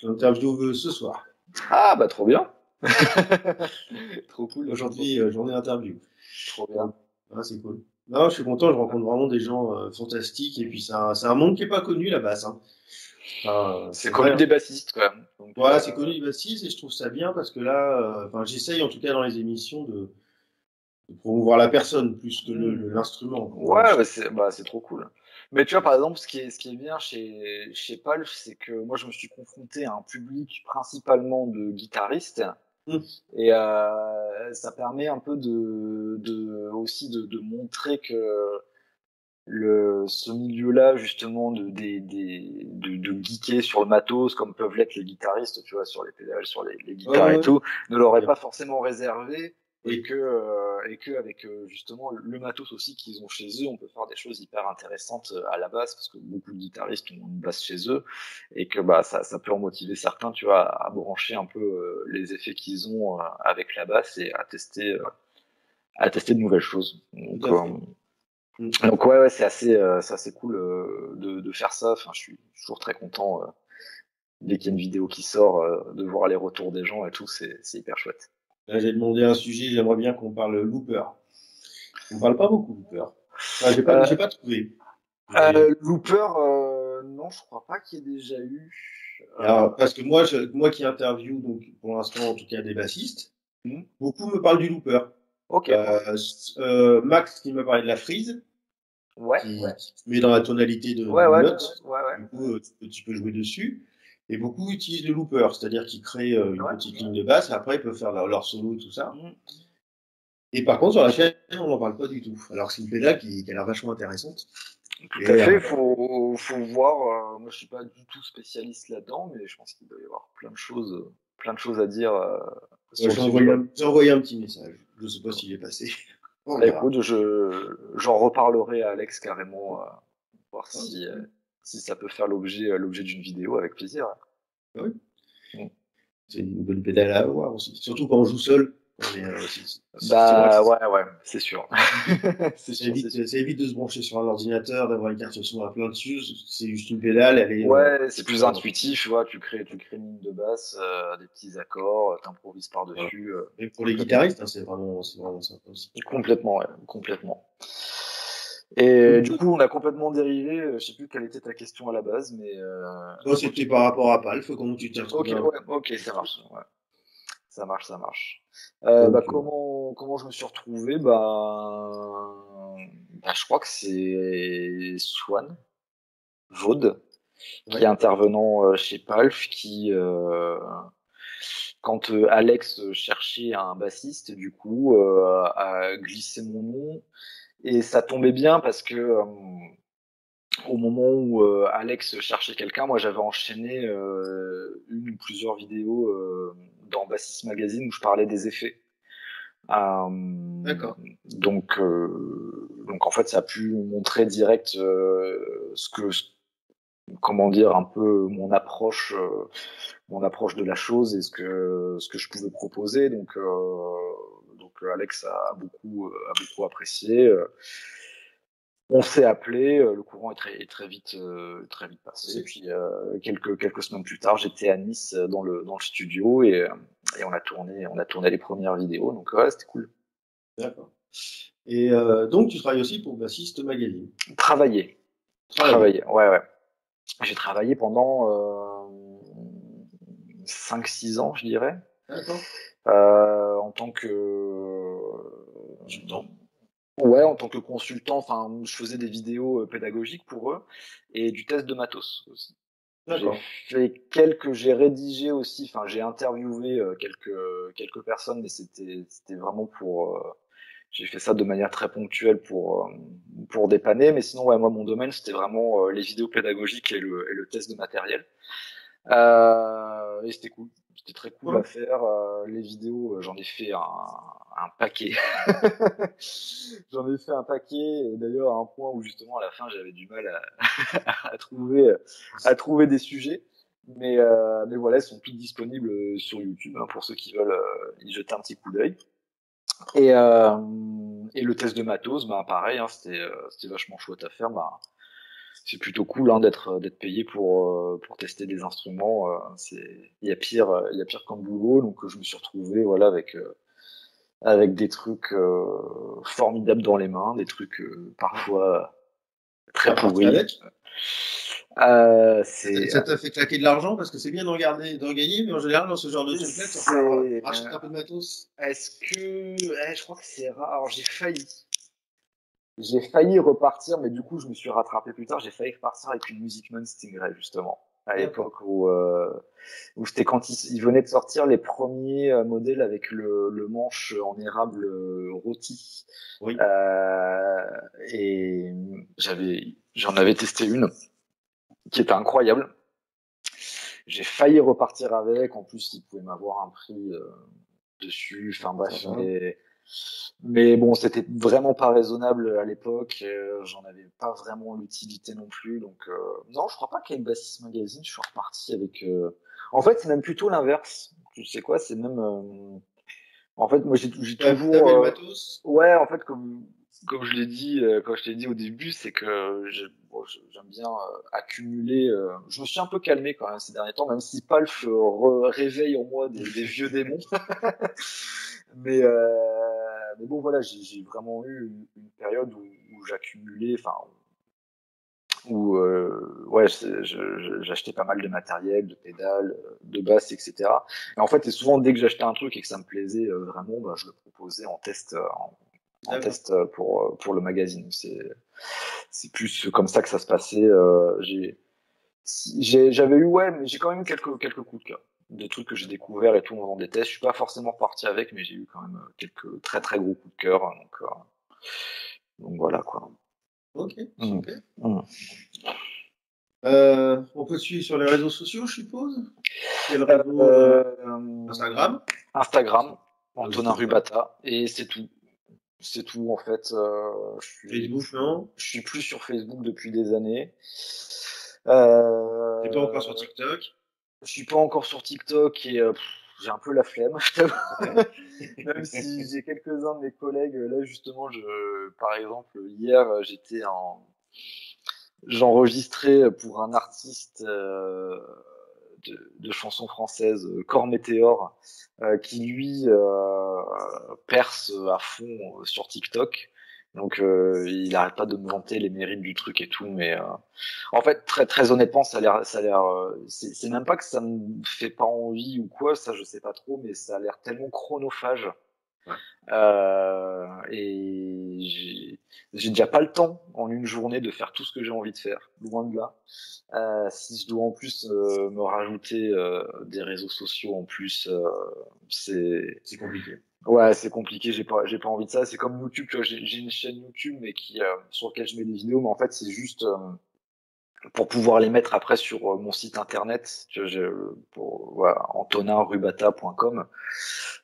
Je l'interviewe ce soir. Ah, bah, trop bien! Trop cool. Aujourd'hui, euh, journée interview. Trop bien. Ah, c'est cool. Non, je suis content, je rencontre vraiment des gens euh, fantastiques. Et puis, c'est un, c'est un monde qui n'est pas connu, la basse. Hein. Enfin, c'est, c'est connu vrai. Des bassistes, quand même. Donc, voilà, euh... c'est connu des bassistes et je trouve ça bien parce que là, euh, j'essaye en tout cas dans les émissions de, de promouvoir la personne plus que le, le, l'instrument. Ouais, bah, c'est, bah, c'est trop cool. Mais tu vois, par exemple, ce qui est, ce qui est bien chez, chez Paul, c'est que moi, je me suis confronté à un public principalement de guitaristes. Mmh. Et euh, ça permet un peu de, de, aussi de, de montrer que le, ce milieu-là, justement, de, de, de, de, de geeker sur le matos, comme peuvent l'être les guitaristes, tu vois, sur les pédales, sur les, les guitares ouais, et ouais. tout, ne l'aurait pas forcément réservé. Et que, euh, et que avec euh, justement le matos aussi qu'ils ont chez eux, on peut faire des choses hyper intéressantes à la basse, parce que beaucoup de guitaristes ont une basse chez eux, et que bah ça, ça peut en motiver certains, tu vois, à brancher un peu euh, les effets qu'ils ont euh, avec la basse et à tester, euh, à tester de nouvelles choses. Donc, euh, donc ouais, ouais, c'est assez, euh, c'est assez cool euh, de, de faire ça. Enfin, je suis toujours très content euh, dès qu'il y a une vidéo qui sort, euh, de voir les retours des gens et tout, c'est, c'est hyper chouette. Là, j'ai demandé un sujet, j'aimerais bien qu'on parle looper. On ne parle pas beaucoup looper. Enfin, j'ai pas, euh, j'ai pas trouvé. Euh, looper, euh, non, je ne crois pas qu'il y ait déjà eu. Euh... Alors, parce que moi, je, moi qui interview, donc, pour l'instant, en tout cas, des bassistes, mm-hmm. beaucoup me parlent du looper. Ok. Euh, euh, Max qui me parlait de la frise. Ouais. Qui ouais. met dans la tonalité de ouais, ouais, note. Ouais, ouais. Du coup, tu peux, tu peux jouer dessus. Et beaucoup utilisent le looper, c'est-à-dire qu'ils créent euh, une ouais. petite ligne de basse, et après ils peuvent faire leur, leur solo, tout ça. Mm. Et par contre, sur la chaîne, on n'en parle pas du tout. Alors que c'est une pédale qui, qui a l'air vachement intéressante. Tout et, à fait, il euh, faut, faut voir. Euh, moi, je ne suis pas du tout spécialiste là-dedans, mais je pense qu'il doit y avoir plein de choses, plein de choses à dire. Euh, ouais, j'ai, envoyé un, j'ai envoyé un petit message, je ne sais pas s'il est passé. Bon, bah, écoute, je, j'en reparlerai à Alex carrément, euh, voir ah, si... Euh, Si ça peut faire l'objet, l'objet d'une vidéo, avec plaisir. Oui. Bon. C'est une bonne pédale à avoir aussi. Surtout quand on joue seul. On est, euh, c'est, c'est, bah c'est ouais, ouais, c'est sûr. c'est sûr, évite, c'est sûr. Ça évite de se brancher sur un ordinateur, d'avoir une carte son à plein dessus. C'est juste une pédale. Elle est, ouais, euh, c'est plus intuitif. Tu vois, tu crées, tu crées une ligne de basse, euh, des petits accords, t'improvises par-dessus. Ouais. Euh, Et pour les guitaristes, hein, c'est, vraiment, c'est vraiment sympa aussi. Complètement, ouais, complètement. Et du coup, on a complètement dérivé. Je sais plus quelle était ta question à la base, mais euh... non, c'était par rapport à Palf. Comment tu t'es retrouvé? Ok, ouais, ok, ça marche. Ouais. Ça marche, ça marche. Euh, okay. Bah comment comment je me suis retrouvé? Bah, bah je crois que c'est Swan Vaude qui ouais. est intervenant chez Palf, qui euh... quand euh, Alex cherchait un bassiste, du coup, euh, a glissé mon nom. Et ça tombait bien parce que euh, au moment où euh, Alex cherchait quelqu'un, moi j'avais enchaîné euh, une ou plusieurs vidéos euh, dans Bassist Magazine où je parlais des effets. Euh, D'accord. Donc, euh, donc en fait, ça a pu montrer direct euh, ce que, ce, comment dire, un peu mon approche, euh, mon approche de la chose et ce que ce que je pouvais proposer. Donc euh, Donc Alex a beaucoup, a beaucoup apprécié. On s'est appelé, le courant est très, est très vite, très vite passé. Et puis euh, quelques, quelques semaines plus tard, j'étais à Nice dans le, dans le studio et, et on a tourné, on a tourné les premières vidéos. Donc ouais, c'était cool. D'accord. Et euh, donc tu travailles aussi pour Bassist Magazine. Travailler. Travailler. Ouais, ouais. J'ai travaillé pendant euh, cinq six ans, je dirais. D'accord. Euh, en tant que consultant. Ouais, en tant que consultant, enfin, je faisais des vidéos pédagogiques pour eux et du test de matos aussi. D'accord. J'ai fait quelques, j'ai rédigé aussi, enfin, j'ai interviewé quelques quelques personnes, mais c'était c'était vraiment pour. Euh, j'ai fait ça de manière très ponctuelle pour euh, pour dépanner, mais sinon, ouais, moi, mon domaine, c'était vraiment euh, les vidéos pédagogiques et le et le test de matériel. Euh, et c'était cool. C'était très cool ouais. à faire. Euh, les vidéos, j'en ai fait un, un paquet. J'en ai fait un paquet. Et d'ailleurs, à un point où justement à la fin, j'avais du mal à, à trouver, à trouver des sujets. Mais, euh, mais voilà, elles sont toutes disponibles sur YouTube hein, pour ceux qui veulent euh, y jeter un petit coup d'œil. Et, euh, et le test de matos, bah, pareil, hein, c'était, euh, c'était vachement chouette à faire. Bah, c'est plutôt cool hein, d'être d'être payé pour pour tester des instruments. C'est il y a pire il y a pire qu'un boulot, donc je me suis retrouvé voilà avec avec des trucs euh, formidables dans les mains, des trucs euh, parfois très pourris. Euh, c'est... Ça t'a fait claquer de l'argent parce que c'est bien d'en garder, d'en gagner, mais en général, dans ce genre de truc-là, rachète un peu de matos. Est-ce que. Eh, je crois que c'est rare. Alors, j'ai failli. J'ai failli repartir, mais du coup, je me suis rattrapé plus tard. J'ai failli repartir avec une Music Man Stingray, justement, à l'époque où, euh, où c'était quand ils, ils venaient de sortir les premiers euh, modèles avec le, le manche en érable euh, rôti. Oui. Euh, et j'avais, j'en avais testé une qui était incroyable. J'ai failli repartir avec. En plus, ils pouvaient m'avoir un prix euh, dessus. Enfin bref. Mais bon, c'était vraiment pas raisonnable à l'époque, euh, j'en avais pas vraiment l'utilité non plus, donc euh, non, je crois pas qu'il y ait Bassist Magazine, je suis reparti avec... Euh... En fait, c'est même plutôt l'inverse, tu sais quoi, c'est même... Euh... En fait, moi j'ai toujours... Euh... Le matos. Ouais, en fait, comme, comme je l'ai dit, euh, quand je l'ai dit au début, c'est que j'aime bon, bien euh, accumuler... Euh... Je me suis un peu calmé quand même ces derniers temps, même si Palf euh, réveille en moi des, des vieux démons. Mais... Euh... Mais bon, voilà, j'ai vraiment eu une, une période où, où j'accumulais, enfin, où euh, ouais, j'achetais pas mal de matériel, de pédales, de basses, et cetera. Et en fait, et souvent, dès que j'achetais un truc et que ça me plaisait euh, vraiment, bah, je le proposais en test, en, en test pour, pour le magazine. C'est plus comme ça que ça se passait. Euh, J'avais eu, ouais, mais j'ai quand même quelques, quelques coups de cœur. Des trucs que j'ai découvert et tout en faisant des tests. Je suis pas forcément parti avec, mais j'ai eu quand même quelques très très gros coups de cœur. Donc, euh... donc voilà quoi. Ok, super. Mmh. Euh, on peut te suivre sur les réseaux sociaux, je suppose. Quel réseau euh, euh, Instagram Instagram, Antonin Rubata, et c'est tout. C'est tout en fait. Euh, je suis... Facebook, non ? Je suis plus sur Facebook depuis des années. Euh... T'es pas encore sur TikTok ? Je suis pas encore sur TikTok et euh, j'ai un peu la flemme. Même si j'ai quelques-uns de mes collègues. Là, justement, je, par exemple, hier, j'étais en, j'enregistrais pour un artiste euh, de, de chansons françaises, Corps Météor, euh, qui lui euh, perce à fond sur TikTok. Donc, euh, il n'arrête pas de me vanter les mérites du truc et tout, mais euh, en fait, très très honnêtement, ça a l'air, ça a l'air, euh, c'est même pas que ça me fait pas envie ou quoi, ça je sais pas trop, mais ça a l'air tellement chronophage. Ouais. Euh, et j'ai déjà pas le temps en une journée de faire tout ce que j'ai envie de faire, loin de là. Euh, si je dois en plus euh, me rajouter euh, des réseaux sociaux en plus, euh, c'est c'est compliqué. Ouais, c'est compliqué, j'ai pas, j'ai pas envie de ça. C'est comme YouTube, j'ai une chaîne YouTube mais qui, euh, sur laquelle je mets des vidéos, mais en fait, c'est juste euh, pour pouvoir les mettre après sur euh, mon site internet, tu vois, pour, voilà, antonin rubata point com,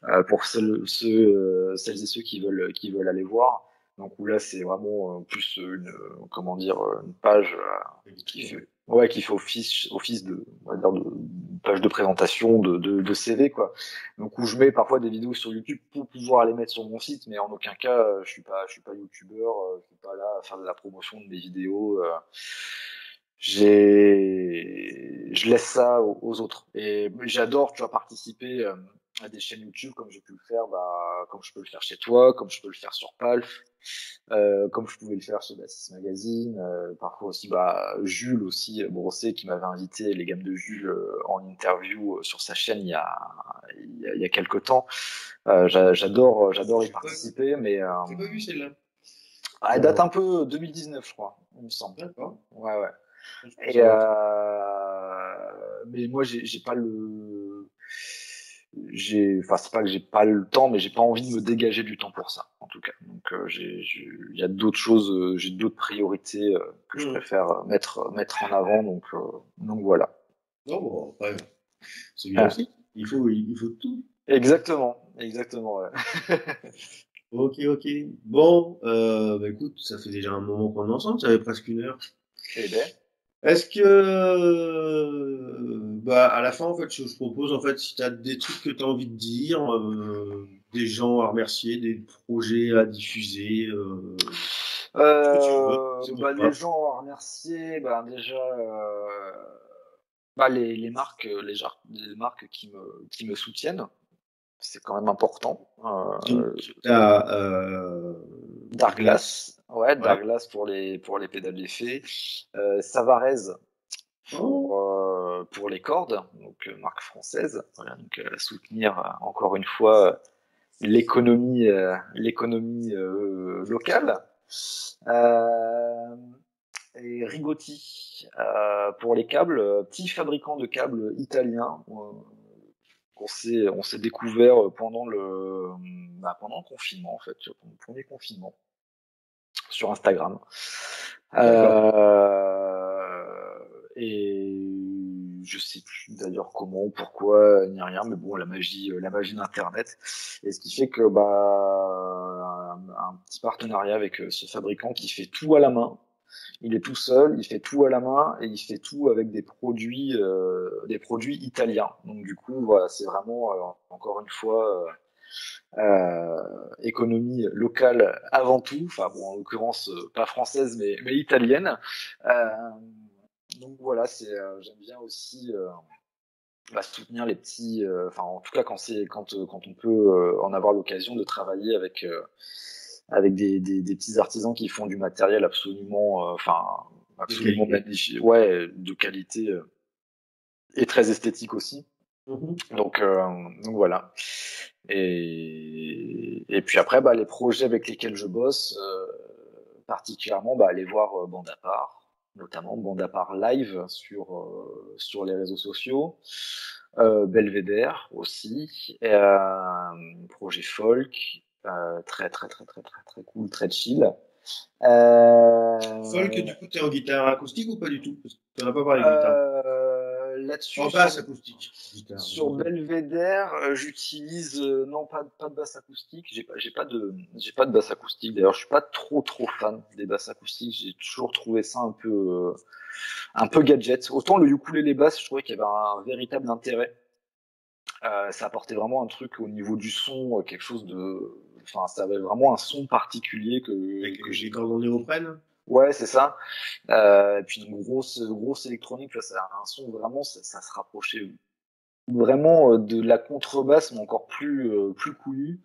euh, pour celles, ceux, euh, celles et ceux qui veulent, qui veulent aller voir. Donc où là, c'est vraiment euh, plus une, euh, comment dire, une page euh, qui fait, ouais, qui fait office, office de, on va dire de, page de présentation, de, de, de C V, quoi. Donc, où je mets parfois des vidéos sur YouTube pour pouvoir les mettre sur mon site, mais en aucun cas, euh, je suis pas, je suis pas youtubeur, euh, je suis pas là à faire de la promotion de mes vidéos. Euh, j'ai, je laisse ça aux, aux autres. Et j'adore, tu vois, participer euh, à des chaînes YouTube comme j'ai pu le faire, bah, comme je peux le faire chez toi, comme je peux le faire sur Palf, euh, comme je pouvais le faire chez Bassist Magazine, euh, parfois aussi, bah, Jules aussi, Brossé, qui m'avait invité, les gammes de Jules, euh, en interview euh, sur sa chaîne il y a, il y a, il y a quelques temps. Euh, j'adore, j'adore y participer, pas, mais, euh, t'as pas vu celle-là? Elle date un peu deux mille dix-neuf, je crois, il me semble. D'accord. Ouais, ouais. Et, euh, mais moi, j'ai, j'ai pas le, j'ai enfin c'est pas que j'ai pas le temps, mais j'ai pas envie de me dégager du temps pour ça en tout cas, donc euh, j'ai il y a d'autres choses, euh, j'ai d'autres priorités euh, que mmh. je préfère mettre mettre en avant, donc euh, donc voilà. Non, bon, ouais. C'est bien. Ah. Aussi il faut il faut tout. Exactement exactement, ouais. ok ok bon euh, bah écoute, ça fait déjà un moment qu'on est ensemble, ça fait presque une heure. Eh ben, est-ce que bah à la fin en fait je, je propose en fait si tu as des trucs que tu as envie de dire, euh, des gens à remercier, des projets à diffuser, euh, euh, veux, bah, des gens à remercier, bah déjà euh, bah les les marques les, les marques qui me qui me soutiennent, c'est quand même important. Euh, t'as euh, Darkglass. Ouais, Darkglass, ouais. pour les pour les pédales d'effet, euh, Savarez pour oh. euh, pour les cordes, donc marque française. Voilà, donc euh, soutenir encore une fois l'économie euh, l'économie euh, locale. Euh, et Rigotti euh, pour les câbles, petit fabricant de câbles italien euh, qu'on s'est, on s'est découvert pendant le, bah, pendant le confinement, en fait, pendant le premier confinement, sur Instagram. Euh, et je sais plus d'ailleurs comment, pourquoi, ni rien, mais bon, la magie, la magie d'Internet. Et ce qui fait que, bah, un, un petit partenariat avec ce fabricant qui fait tout à la main. Il est tout seul, il fait tout à la main et il fait tout avec des produits, euh, des produits italiens. Donc, du coup, voilà, c'est vraiment, euh, encore une fois, euh, Euh, économie locale avant tout, enfin bon, en l'occurrence euh, pas française mais, mais italienne. Euh, donc voilà, c'est, euh, j'aime bien aussi euh, bah, soutenir les petits, enfin euh, en tout cas quand c'est, quand euh, quand on peut euh, en avoir l'occasion de travailler avec euh, avec des, des des petits artisans qui font du matériel absolument, enfin euh, absolument magnifique, ouais, de qualité euh, et très esthétique aussi. Mmh. Donc, euh, donc voilà. Et, et puis après, bah, les projets avec lesquels je bosse, euh, particulièrement, bah, aller voir euh, Bande à part, notamment Bande à part live sur, euh, sur les réseaux sociaux, euh, Belvedere aussi, et, euh, projet folk, euh, très, très, très, très, très, très cool, très chill. Euh... Folk, du coup, t'es en guitare acoustique ou pas du tout? Parce que t'en as pas parlé de guitare. Euh... Là-dessus, en basse acoustique. Guitare, sur ouais. Belvedere, euh, j'utilise euh, non pas pas de basse acoustique. J'ai pas j'ai pas de j'ai pas de basse acoustique. D'ailleurs, je suis pas trop trop fan des basses acoustiques. J'ai toujours trouvé ça un peu euh, un peu gadget. Autant le ukulélé basse, je trouvais qu'il y avait un, un véritable intérêt. Euh, ça apportait vraiment un truc au niveau du son, quelque chose de, enfin, ça avait vraiment un son particulier que. Avec que j'ai cordons néoprène. Ouais, c'est ça. Euh, et puis une grosse, grosse électronique, là, ça a un son vraiment, ça, ça se rapprochait vraiment de la contrebasse, mais encore plus, euh, plus couillue.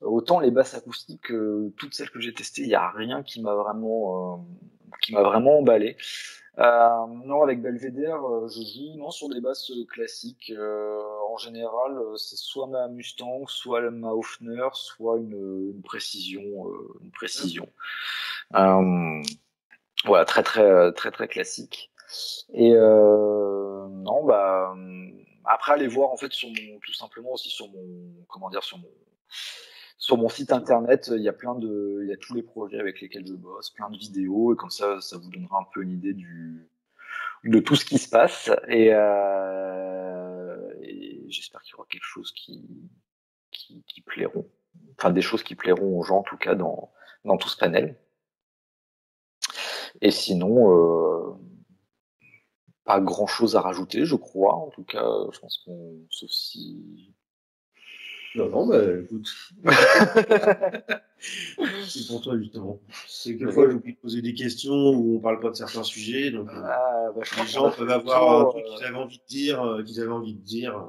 Autant les basses acoustiques, euh, toutes celles que j'ai testées, il n'y a rien qui m'a vraiment, euh, qui m'a vraiment emballé. Euh, non, avec Belvedere, je joue non sur des basses classiques. Euh, en général, c'est soit ma Mustang, soit ma Höfner, soit une, une précision, euh, une précision. Euh, Voilà, très très très très classique. Et euh, non, bah après aller voir en fait sur mon, tout simplement aussi sur mon, comment dire, sur mon sur mon site internet, il y a plein de, il y a tous les projets avec lesquels je bosse, plein de vidéos, et comme ça, ça vous donnera un peu une idée du de tout ce qui se passe. Et, euh, et j'espère qu'il y aura quelque chose qui qui, qui plairont, enfin des choses qui plairont aux gens en tout cas dans dans tout ce panel. Et sinon, euh, pas grand chose à rajouter, je crois. En tout cas, je pense qu'on, sauf si. Non, non, bah écoute. C'est pour toi, justement. C'est que des fois, j'oublie de poser des questions où on parle pas de certains sujets. Donc, ah, bah, les gens peuvent avoir un truc qu'ils avaient envie de dire, qu'ils avaient envie de dire.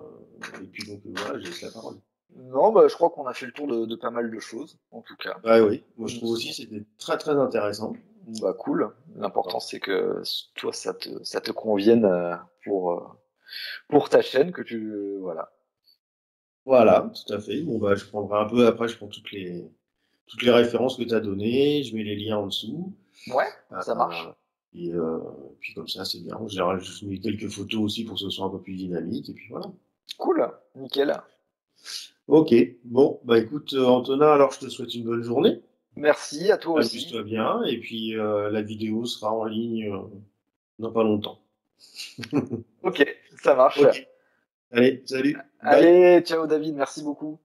Et puis, donc, voilà, je laisse la parole. Non, bah, je crois qu'on a fait le tour de, de pas mal de choses, en tout cas. Bah oui, moi, je trouve aussi que c'était très, très intéressant. Bah cool. L'important c'est que toi ça te ça te convienne pour pour ta chaîne, que tu voilà. Voilà, tout à fait. Bon bah je prendrai un peu après, je prends toutes les toutes les références que tu as données, je mets les liens en dessous. Ouais, euh, ça marche. Et euh, puis comme ça c'est bien. En général, je mets quelques photos aussi pour que ce soit un peu plus dynamique et puis voilà. Cool, nickel. OK. Bon, bah écoute Antonin, alors je te souhaite une bonne journée. Merci, à toi aussi. Amuse-toi bien, et puis euh, la vidéo sera en ligne euh, dans pas longtemps. OK, ça marche. Okay. Allez, salut. Allez, bye. Ciao David, merci beaucoup.